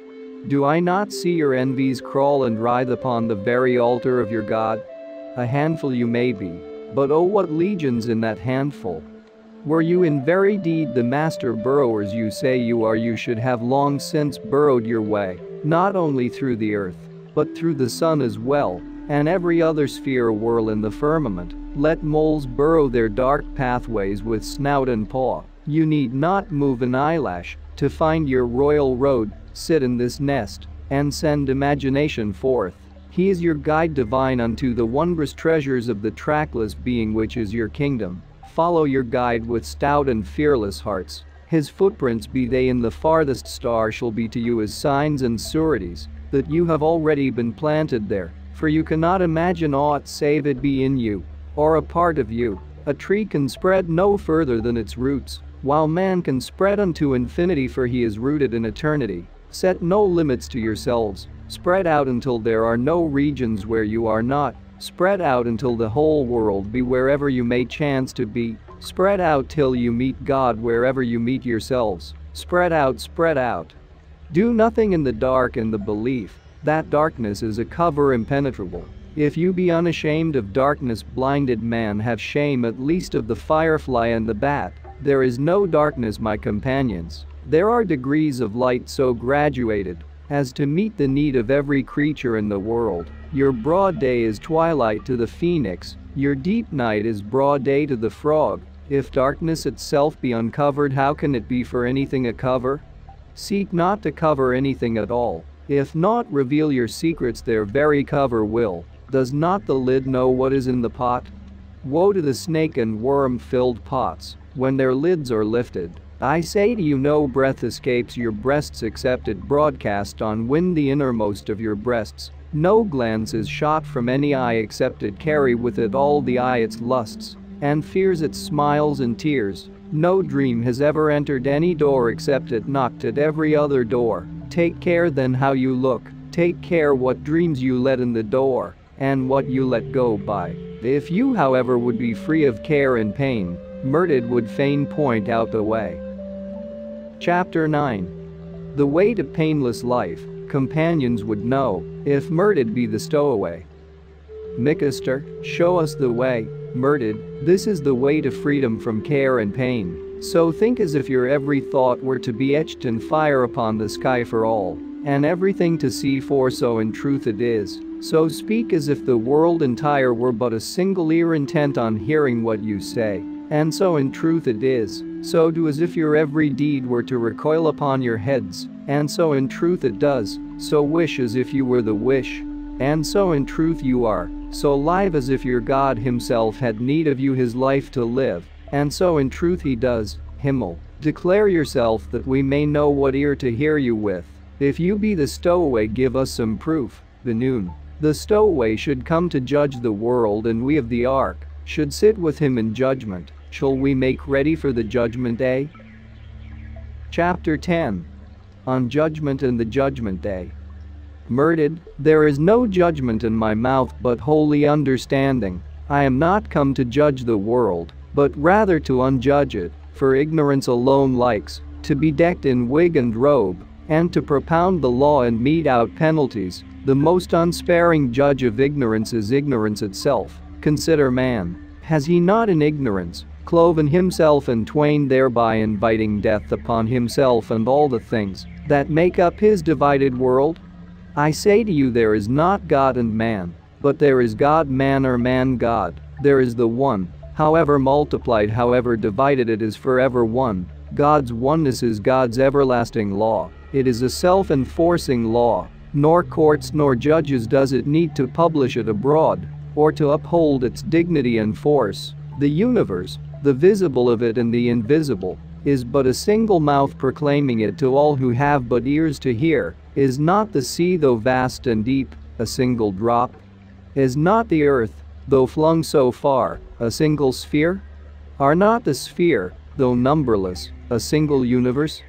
Do I not see your envies crawl and writhe upon the very altar of your God? A handful you may be, but oh, what legions in that handful. Were you in very deed the master burrowers you say you are, you should have long since burrowed your way, not only through the earth, but through the sun as well, and every other sphere whirl in the firmament. Let moles burrow their dark pathways with snout and paw. You need not move an eyelash to find your royal road. Sit in this nest and send imagination forth. He is your guide divine unto the wondrous treasures of the trackless being which is your kingdom. Follow your guide with stout and fearless hearts. His footprints, be they in the farthest star, shall be to you as signs and sureties that you have already been planted there, for you cannot imagine aught save it be in you, or a part of you. A tree can spread no further than its roots, while man can spread unto infinity, for he is rooted in eternity. Set no limits to yourselves. Spread out until there are no regions where you are not. Spread out until the whole world be wherever you may chance to be. Spread out till you meet God wherever you meet yourselves. Spread out, spread out. Do nothing in the dark in the belief that darkness is a cover impenetrable. If you be unashamed of darkness, blinded man, have shame at least of the firefly and the bat. There is no darkness, my companions. There are degrees of light so graduated as to meet the need of every creature in the world. Your broad day is twilight to the phoenix, your deep night is broad day to the frog. If darkness itself be uncovered, how can it be for anything a cover? Seek not to cover anything at all. If naught reveal your secrets, their very cover will. Does not the lid know what is in the pot? Woe to the snake and worm-filled pots, when their lids are lifted. I say to you, no breath escapes your breasts except it broadcast on wind the innermost of your breasts. No glance is shot from any eye except it carry with it all the eye its lusts and fears, its smiles and tears. No dream has ever entered any door except it knocked at every other door. Take care then how you look. Take care what dreams you let in the door and what you let go by. If you, however, would be free of care and pain, Mirdad would fain point out the way. Chapter 9. The way to painless life, companions would know, if Mirdad be the stowaway. Micaster, show us the way, Mirdad, this is the way to freedom from care and pain. So think as if your every thought were to be etched in fire upon the sky for all, and everything to see, for so in truth it is. So speak as if the world entire were but a single ear intent on hearing what you say. And so in truth it is. So do as if your every deed were to recoil upon your heads, and so in truth it does. So wish as if you were the wish, and so in truth you are. So live as if your God himself had need of you his life to live, and so in truth he does. Himmel, declare yourself that we may know what ear to hear you with. If you be the stowaway, give us some proof. Bennoon, the stowaway should come to judge the world, and we of the ark should sit with him in judgment. Shall we make ready for the judgment day? Chapter 10. On judgment and the judgment day. Mirdad, there is no judgment in my mouth but holy understanding. I am not come to judge the world, but rather to unjudge it, for ignorance alone likes to be decked in wig and robe, and to propound the law and mete out penalties. The most unsparing judge of ignorance is ignorance itself. Consider man, has he not in ignorance cloven himself in twain, thereby inviting death upon himself and all the things that make up his divided world? I say to you, there is not God and man, but there is God man or man God. There is the one, however multiplied, however divided, it is forever one. God's oneness is God's everlasting law. It is a self-enforcing law, nor courts nor judges does it need to publish it abroad, or to uphold its dignity and force. The universe, the visible of it and the invisible, is but a single mouth proclaiming it to all who have but ears to hear, Is not the sea, though vast and deep, a single drop? Is not the earth, though flung so far, a single sphere? Are not the sphere, though numberless, a single universe?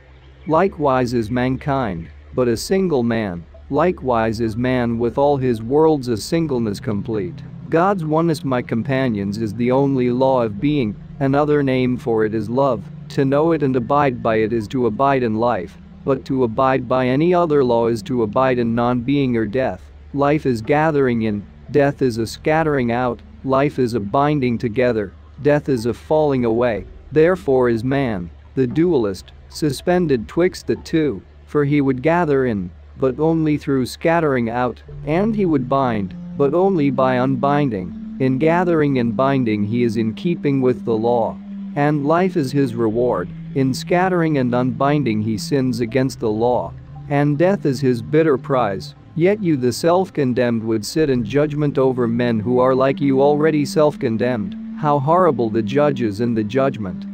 Likewise is mankind, but a single man. Likewise is man with all his worlds, a singleness complete. God's oneness, my companions, is the only law of being. Another name for it is love. To know it and abide by it is to abide in life, but to abide by any other law is to abide in non-being or death. Life is gathering in, death is a scattering out, life is a binding together, death is a falling away. Therefore is man, the dualist, suspended twixt the two, for he would gather in, but only through scattering out, and he would bind, but only by unbinding. In gathering and binding he is in keeping with the law, and life is his reward. In scattering and unbinding he sins against the law, and death is his bitter prize. Yet you, the self-condemned, would sit in judgment over men who are like you, already self-condemned. How horrible the judges in the judgment!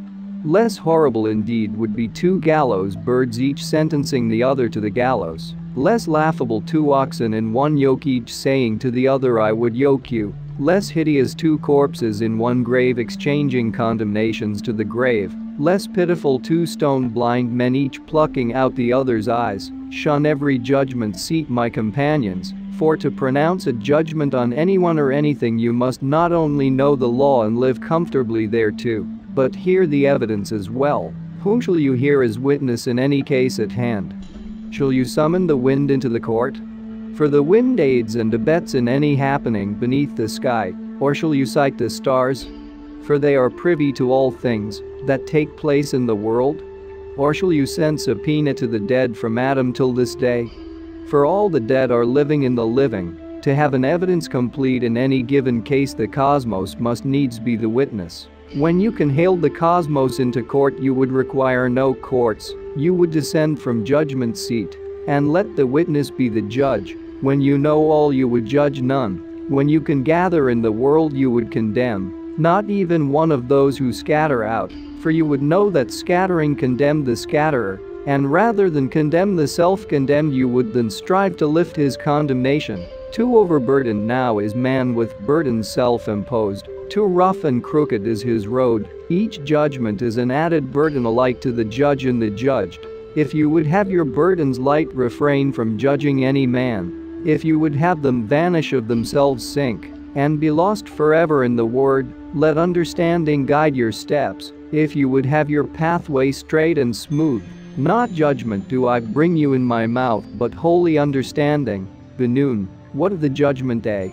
Less horrible indeed would be two gallows birds, each sentencing the other to the gallows. Less laughable, two oxen in one yoke, each saying to the other, I would yoke you. Less hideous, two corpses in one grave, exchanging condemnations to the grave. Less pitiful, two stone-blind men, each plucking out the other's eyes. Shun every judgment seat, my companions, for to pronounce a judgment on anyone or anything you must not only know the law and live comfortably thereto, but hear the evidence as well. Whom shall you hear as witness in any case at hand? Shall you summon the wind into the court? For the wind aids and abets in any happening beneath the sky, or shall you cite the stars? For they are privy to all things that take place in the world. Or shall you send subpoena to the dead from Adam till this day? For all the dead are living in the living. To have an evidence complete in any given case, the cosmos must needs be the witness. When you can hail the cosmos into court, you would require no courts. You would descend from judgment seat and let the witness be the judge. When you know all, you would judge none. When you can gather in the world, you would condemn not even one of those who scatter out, for you would know that scattering condemned the scatterer, and rather than condemn the self-condemned, you would then strive to lift his condemnation. Too overburdened now is man with burdens self-imposed. Too rough and crooked is his road. Each judgment is an added burden alike to the judge and the judged. If you would have your burdens light, refrain from judging any man. If you would have them vanish, of themselves sink and be lost forever in the word, let understanding guide your steps. If you would have your pathway straight and smooth, not judgment do I bring you in my mouth, but holy understanding. Bennoon, what of the judgment day?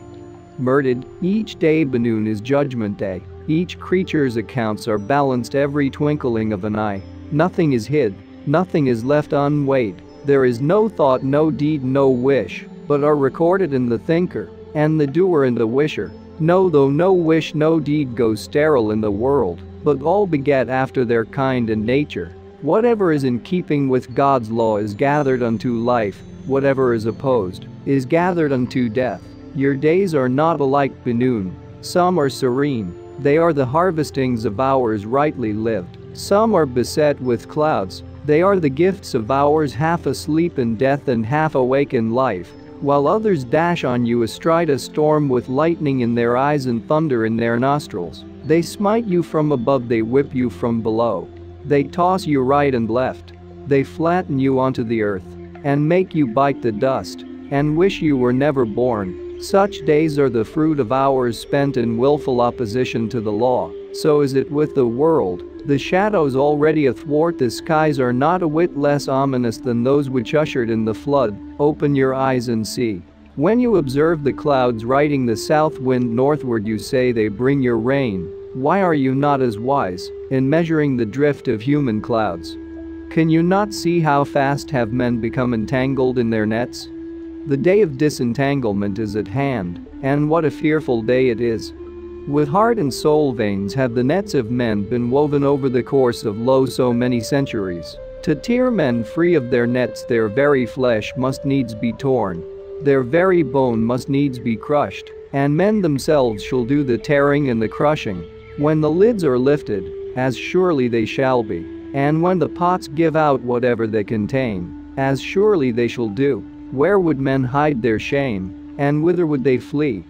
Mirdad, each day Bennoon is judgment day. Each creature's accounts are balanced, every twinkling of an eye. Nothing is hid, nothing is left unweighed. There is no thought, no deed, no wish, but are recorded in the thinker and the doer and the wisher. No, though no wish, no deed goes sterile in the world, but all beget after their kind and nature. Whatever is in keeping with God's law is gathered unto life. Whatever is opposed is gathered unto death. Your days are not alike, Bennoon. Some are serene. They are the harvestings of hours rightly lived. Some are beset with clouds. They are the gifts of hours half asleep in death and half awake in life, while others dash on you astride a storm with lightning in their eyes and thunder in their nostrils. They smite you from above, they whip you from below. They toss you right and left. They flatten you onto the earth and make you bite the dust and wish you were never born. Such days are the fruit of hours spent in willful opposition to the law. So is it with the world. The shadows already athwart the skies are not a whit less ominous than those which ushered in the flood. Open your eyes and see. When you observe the clouds riding the south wind northward, you say they bring your rain. Why are you not as wise in measuring the drift of human clouds? Can you not see how fast have men become entangled in their nets? The day of disentanglement is at hand, and what a fearful day it is! With heart and soul veins have the nets of men been woven over the course of so many centuries. To tear men free of their nets, their very flesh must needs be torn, their very bone must needs be crushed, and men themselves shall do the tearing and the crushing. When the lids are lifted, as surely they shall be, and when the pots give out whatever they contain, as surely they shall do. Where would men hide their shame, and whither would they flee?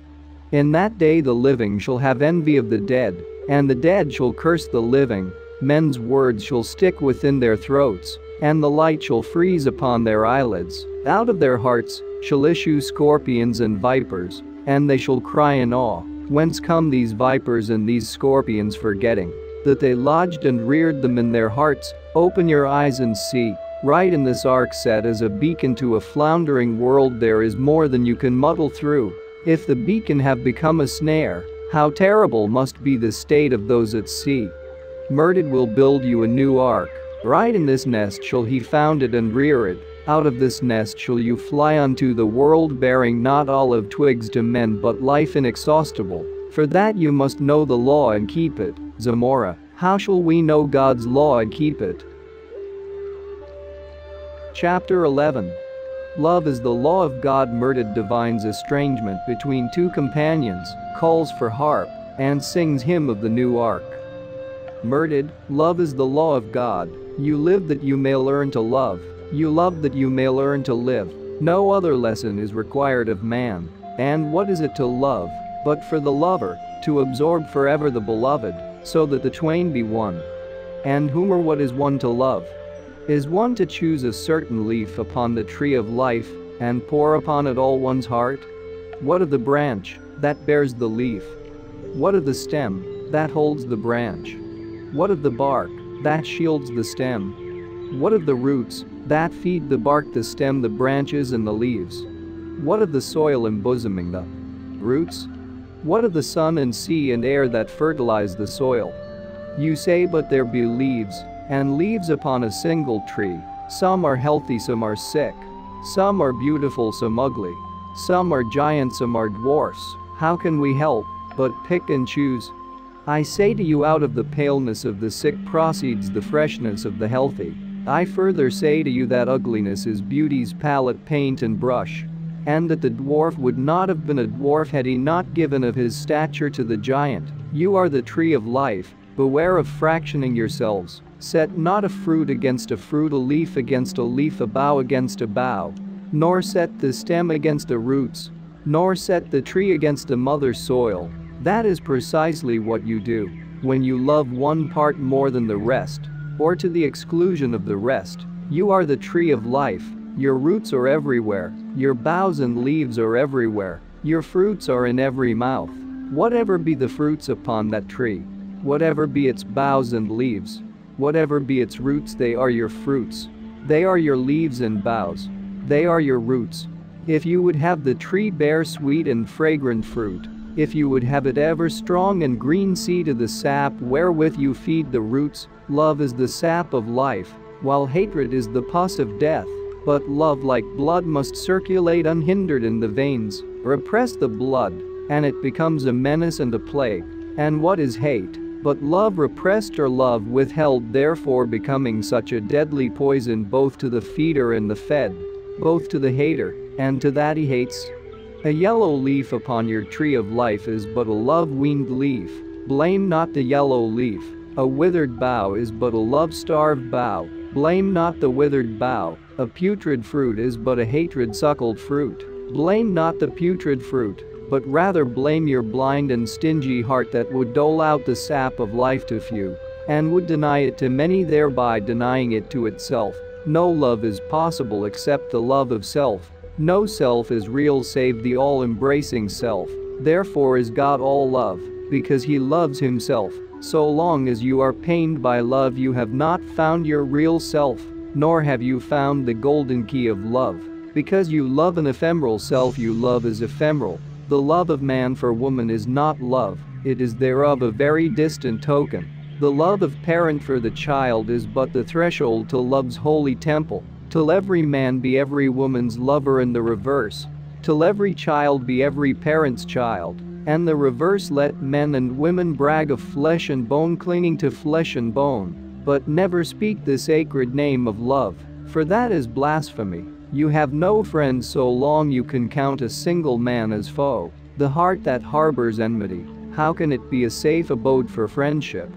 In that day the living shall have envy of the dead, and the dead shall curse the living. Men's words shall stick within their throats, and the light shall freeze upon their eyelids. Out of their hearts shall issue scorpions and vipers, and they shall cry in awe, whence come these vipers and these scorpions, forgetting that they lodged and reared them in their hearts. Open your eyes and see. Right in this ark set as a beacon to a floundering world, there is more than you can muddle through. If the beacon have become a snare, how terrible must be the state of those at sea. Mirdad will build you a new ark. Right in this nest shall he found it and rear it. Out of this nest shall you fly unto the world, bearing not olive twigs to men, but life inexhaustible. For that you must know the law and keep it. Zamora, how shall we know God's law and keep it? Chapter 11. Love is the law of God. Mirdad divines estrangement between two companions, calls for harp, and sings hymn of the new ark. Mirdad, love is the law of God. You live that you may learn to love. You love that you may learn to live. No other lesson is required of man. And what is it to love, but for the lover to absorb forever the beloved, so that the twain be one? And whom or what is one to love? Is one to choose a certain leaf upon the tree of life, and pour upon it all one's heart? What of the branch that bears the leaf? What of the stem that holds the branch? What of the bark that shields the stem? What of the roots that feed the bark, the stem, the branches, and the leaves? What of the soil embosoming the roots? What of the sun and sea and air that fertilize the soil? You say, but there be leaves, and leaves upon a single tree. Some are healthy, some are sick. Some are beautiful, some ugly. Some are giants, some are dwarfs. How can we help but pick and choose? I say to you, out of the paleness of the sick proceeds the freshness of the healthy. I further say to you that ugliness is beauty's palette, paint, and brush, and that the dwarf would not have been a dwarf had he not given of his stature to the giant. You are the tree of life. Beware of fractioning yourselves. Set not a fruit against a fruit, a leaf against a leaf, a bough against a bough. Nor set the stem against the roots. Nor set the tree against the mother soil. That is precisely what you do when you love one part more than the rest, or to the exclusion of the rest. You are the tree of life. Your roots are everywhere. Your boughs and leaves are everywhere. Your fruits are in every mouth. Whatever be the fruits upon that tree, whatever be its boughs and leaves, whatever be its roots, they are your fruits. They are your leaves and boughs. They are your roots. If you would have the tree bear sweet and fragrant fruit, if you would have it ever strong and green, see to the sap wherewith you feed the roots. Love is the sap of life, while hatred is the pus of death. But love, like blood, must circulate unhindered in the veins. Repress the blood, and it becomes a menace and a plague. And what is hate but love repressed, or love withheld, therefore becoming such a deadly poison both to the feeder and the fed, both to the hater and to that he hates? A yellow leaf upon your tree of life is but a love-weaned leaf. Blame not the yellow leaf. A withered bough is but a love-starved bough. Blame not the withered bough. A putrid fruit is but a hatred-suckled fruit. Blame not the putrid fruit, but rather blame your blind and stingy heart that would dole out the sap of life to few, and would deny it to many, thereby denying it to itself. No love is possible except the love of self. No self is real save the all-embracing self. Therefore is God all love, because he loves himself. So long as you are pained by love, you have not found your real self, nor have you found the golden key of love. Because you love an ephemeral self, you love as ephemeral. The love of man for woman is not love, it is thereof a very distant token. The love of parent for the child is but the threshold to love's holy temple. Till every man be every woman's lover, and the reverse. Till every child be every parent's child, and the reverse. Let men and women brag of flesh and bone, clinging to flesh and bone, but never speak the sacred name of love, for that is blasphemy. You have no friend so long you can count a single man as foe. The heart that harbors enmity, how can it be a safe abode for friendship?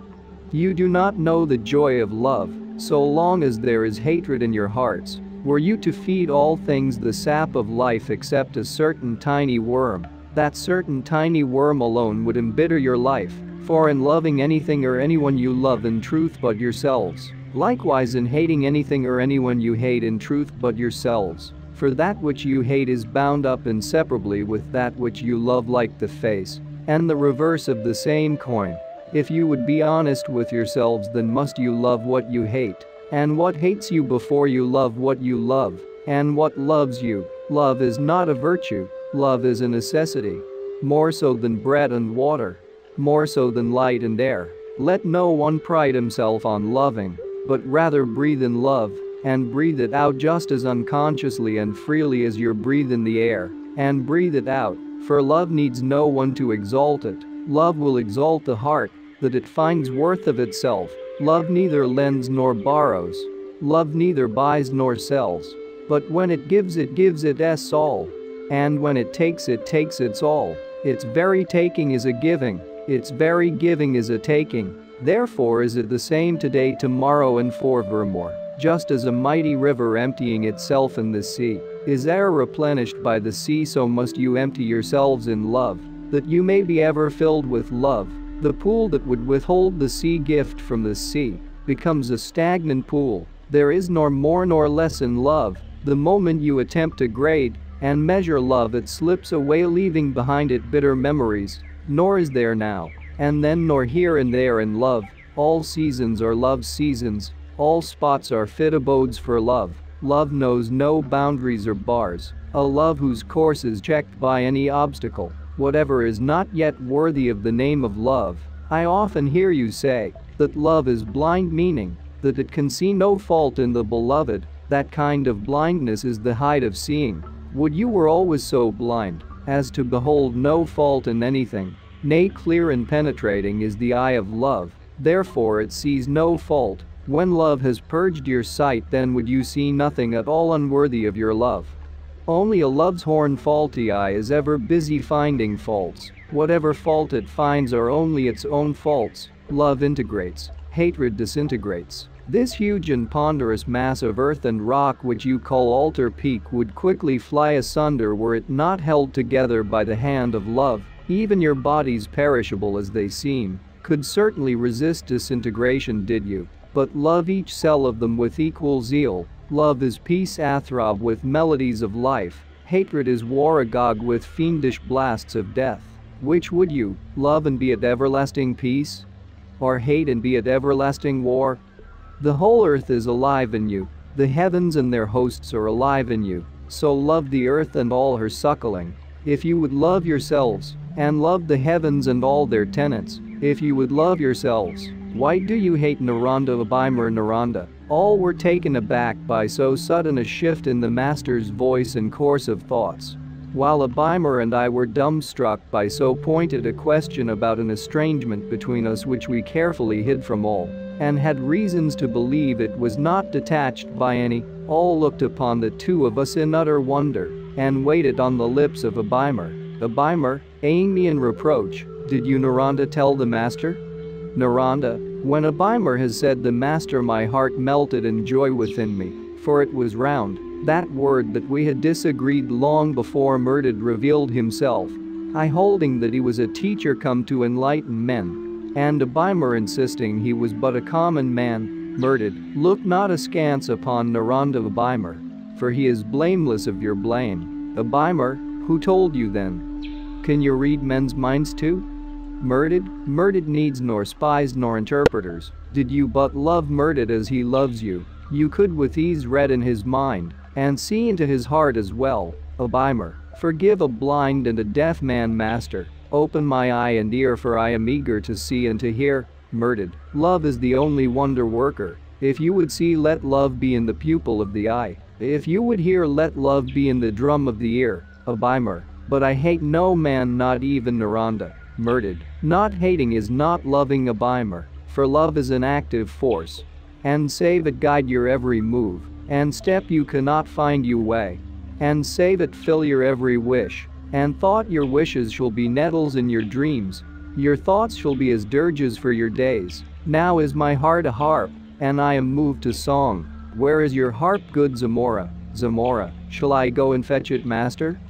You do not know the joy of love so long as there is hatred in your hearts. Were you to feed all things the sap of life except a certain tiny worm, that certain tiny worm alone would embitter your life, for in loving anything or anyone you love in truth but yourselves, likewise in hating anything or anyone you hate in truth but yourselves, for that which you hate is bound up inseparably with that which you love like the face, and the reverse of the same coin. If you would be honest with yourselves, then must you love what you hate, and what hates you before you love what you love, and what loves you. Love is not a virtue, love is a necessity. More so than bread and water. More so than light and air. Let no one pride himself on loving, but rather breathe in love, and breathe it out just as unconsciously and freely as you breathe in the air, and breathe it out, for love needs no one to exalt it. Love will exalt the heart, that it finds worth of itself. Love neither lends nor borrows. Love neither buys nor sells. But when it gives its all. And when it takes its all. Its very taking is a giving. Its very giving is a taking. Therefore is it the same today, tomorrow, and forevermore. Just as a mighty river emptying itself in the sea is e'er replenished by the sea, so must you empty yourselves in love, that you may be ever filled with love. The pool that would withhold the sea gift from the sea becomes a stagnant pool. There is nor more nor less in love. The moment you attempt to grade and measure love, it slips away, leaving behind it bitter memories. Nor is there now, and then, nor here and there in love. All seasons are love seasons. All spots are fit abodes for love. Love knows no boundaries or bars. A love whose course is checked by any obstacle. Whatever is not yet worthy of the name of love. I often hear you say that love is blind, meaning that it can see no fault in the beloved. That kind of blindness is the height of seeing. Would you were always so blind as to behold no fault in anything. Nay, clear and penetrating is the eye of love. Therefore it sees no fault. When love has purged your sight, then would you see nothing at all unworthy of your love. Only a love's horn faulty eye is ever busy finding faults. Whatever fault it finds are only its own faults. Love integrates, hatred disintegrates. This huge and ponderous mass of earth and rock which you call Altar Peak would quickly fly asunder were it not held together by the hand of love. Even your bodies, perishable as they seem, could certainly resist disintegration did you but love each cell of them with equal zeal. Love is peace athrob with melodies of life. Hatred is war agog with fiendish blasts of death. Which would you, love and be at everlasting peace? Or hate and be at everlasting war? The whole earth is alive in you. The heavens and their hosts are alive in you. So love the earth and all her suckling. If you would love yourselves, and love the heavens and all their tenants, if you would love yourselves, why do you hate Naronda, Abimar, Naronda? All were taken aback by so sudden a shift in the master's voice and course of thoughts, while Abimar and I were dumbstruck by so pointed a question about an estrangement between us which we carefully hid from all, and had reasons to believe it was not detached by any. All looked upon the two of us in utter wonder, and waited on the lips of Abimar. Abimar, eyeing me in reproach, did you, Naronda, tell the master? Naronda, when Abimar has said the master, my heart melted in joy within me, for it was round, that word that we had disagreed long before Mirdad revealed himself, I holding that he was a teacher come to enlighten men, and Abimar insisting he was but a common man. Mirdad, look not askance upon Naronda, Abimar, for he is blameless of your blame. Abimar, who told you then? Can you read men's minds too? Mirdad, Mirdad needs nor spies nor interpreters. Did you but love Mirdad as he loves you, you could with ease read in his mind, and see into his heart as well. Abimar, forgive a blind and a deaf man, master. Open my eye and ear, for I am eager to see and to hear. Mirdad, love is the only wonder worker. If you would see, let love be in the pupil of the eye. If you would hear, let love be in the drum of the ear. Abimar, but I hate no man, not even Naronda. Mirdad, not hating is not loving. Abimar, for love is an active force, and save it guide your every move, and step you cannot find you way, and save it fill your every wish, and thought your wishes shall be nettles in your dreams, your thoughts shall be as dirges for your days. Now is my heart a harp, and I am moved to song. Where is your harp, good Zamora? Zamora, shall I go and fetch it, master?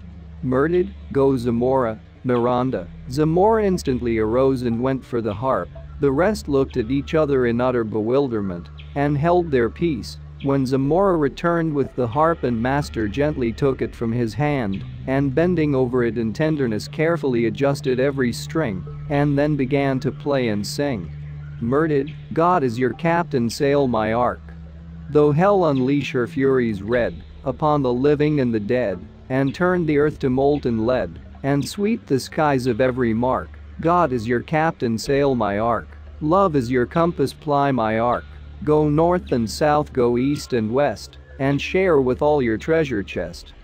Mirdad, go Zamora. Naronda. Zamora instantly arose and went for the harp. The rest looked at each other in utter bewilderment and held their peace. When Zamora returned with the harp and master gently took it from his hand and bending over it in tenderness carefully adjusted every string and then began to play and sing. Mirdad, God is your captain, sail my ark. Though hell unleash her furies red upon the living and the dead and turn the earth to molten lead and sweep the skies of every mark. God is your captain, sail my ark. Love is your compass, ply my ark. Go north and south, go east and west, and share with all your treasure chest.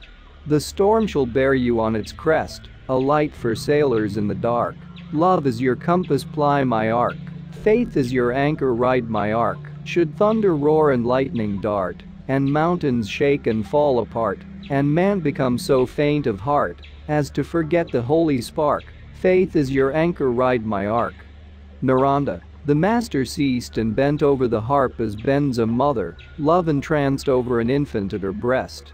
The storm shall bear you on its crest, a light for sailors in the dark. Love is your compass, ply my ark. Faith is your anchor, ride my ark. Should thunder roar and lightning dart, and mountains shake and fall apart, and man become so faint of heart as to forget the holy spark, faith is your anchor, ride my ark. Naronda. The master ceased and bent over the harp as bends a mother, love entranced over an infant at her breast.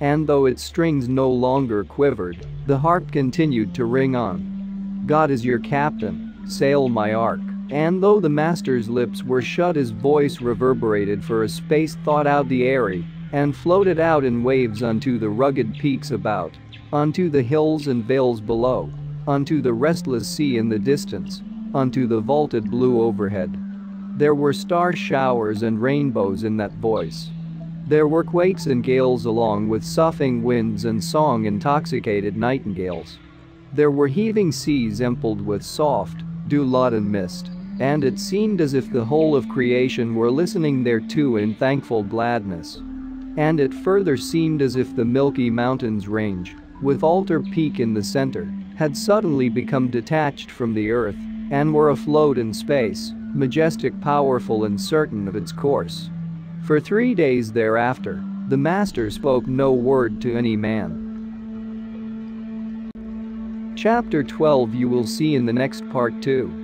And though its strings no longer quivered, the harp continued to ring on. God is your captain, sail my ark. And though the master's lips were shut, his voice reverberated for a space, thought out the airy, and floated out in waves unto the rugged peaks about, unto the hills and vales below, unto the restless sea in the distance, unto the vaulted blue overhead. There were star showers and rainbows in that voice. There were quakes and gales along with soughing winds and song-intoxicated nightingales. There were heaving seas empled with soft, dew-laden mist, and it seemed as if the whole of creation were listening thereto in thankful gladness. And it further seemed as if the Milky Mountains range, with Altar Peak in the center, had suddenly become detached from the earth and were afloat in space, majestic, powerful and certain of its course. For 3 days thereafter, the master spoke no word to any man. Chapter 12 you will see in the next part 2.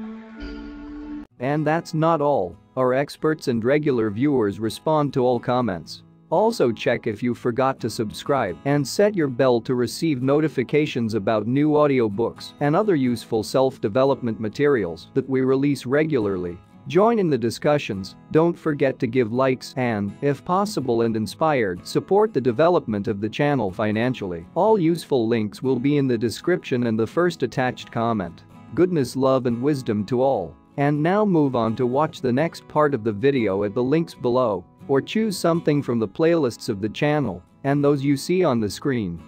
And that's not all, our experts and regular viewers respond to all comments. Also check if you forgot to subscribe and set your bell to receive notifications about new audiobooks and other useful self-development materials that we release regularly. Join in the discussions, don't forget to give likes and, if possible and inspired, support the development of the channel financially. All useful links will be in the description and the first attached comment. Goodness, love and wisdom to all. And now move on to watch the next part of the video at the links below, or choose something from the playlists of the channel and those you see on the screen.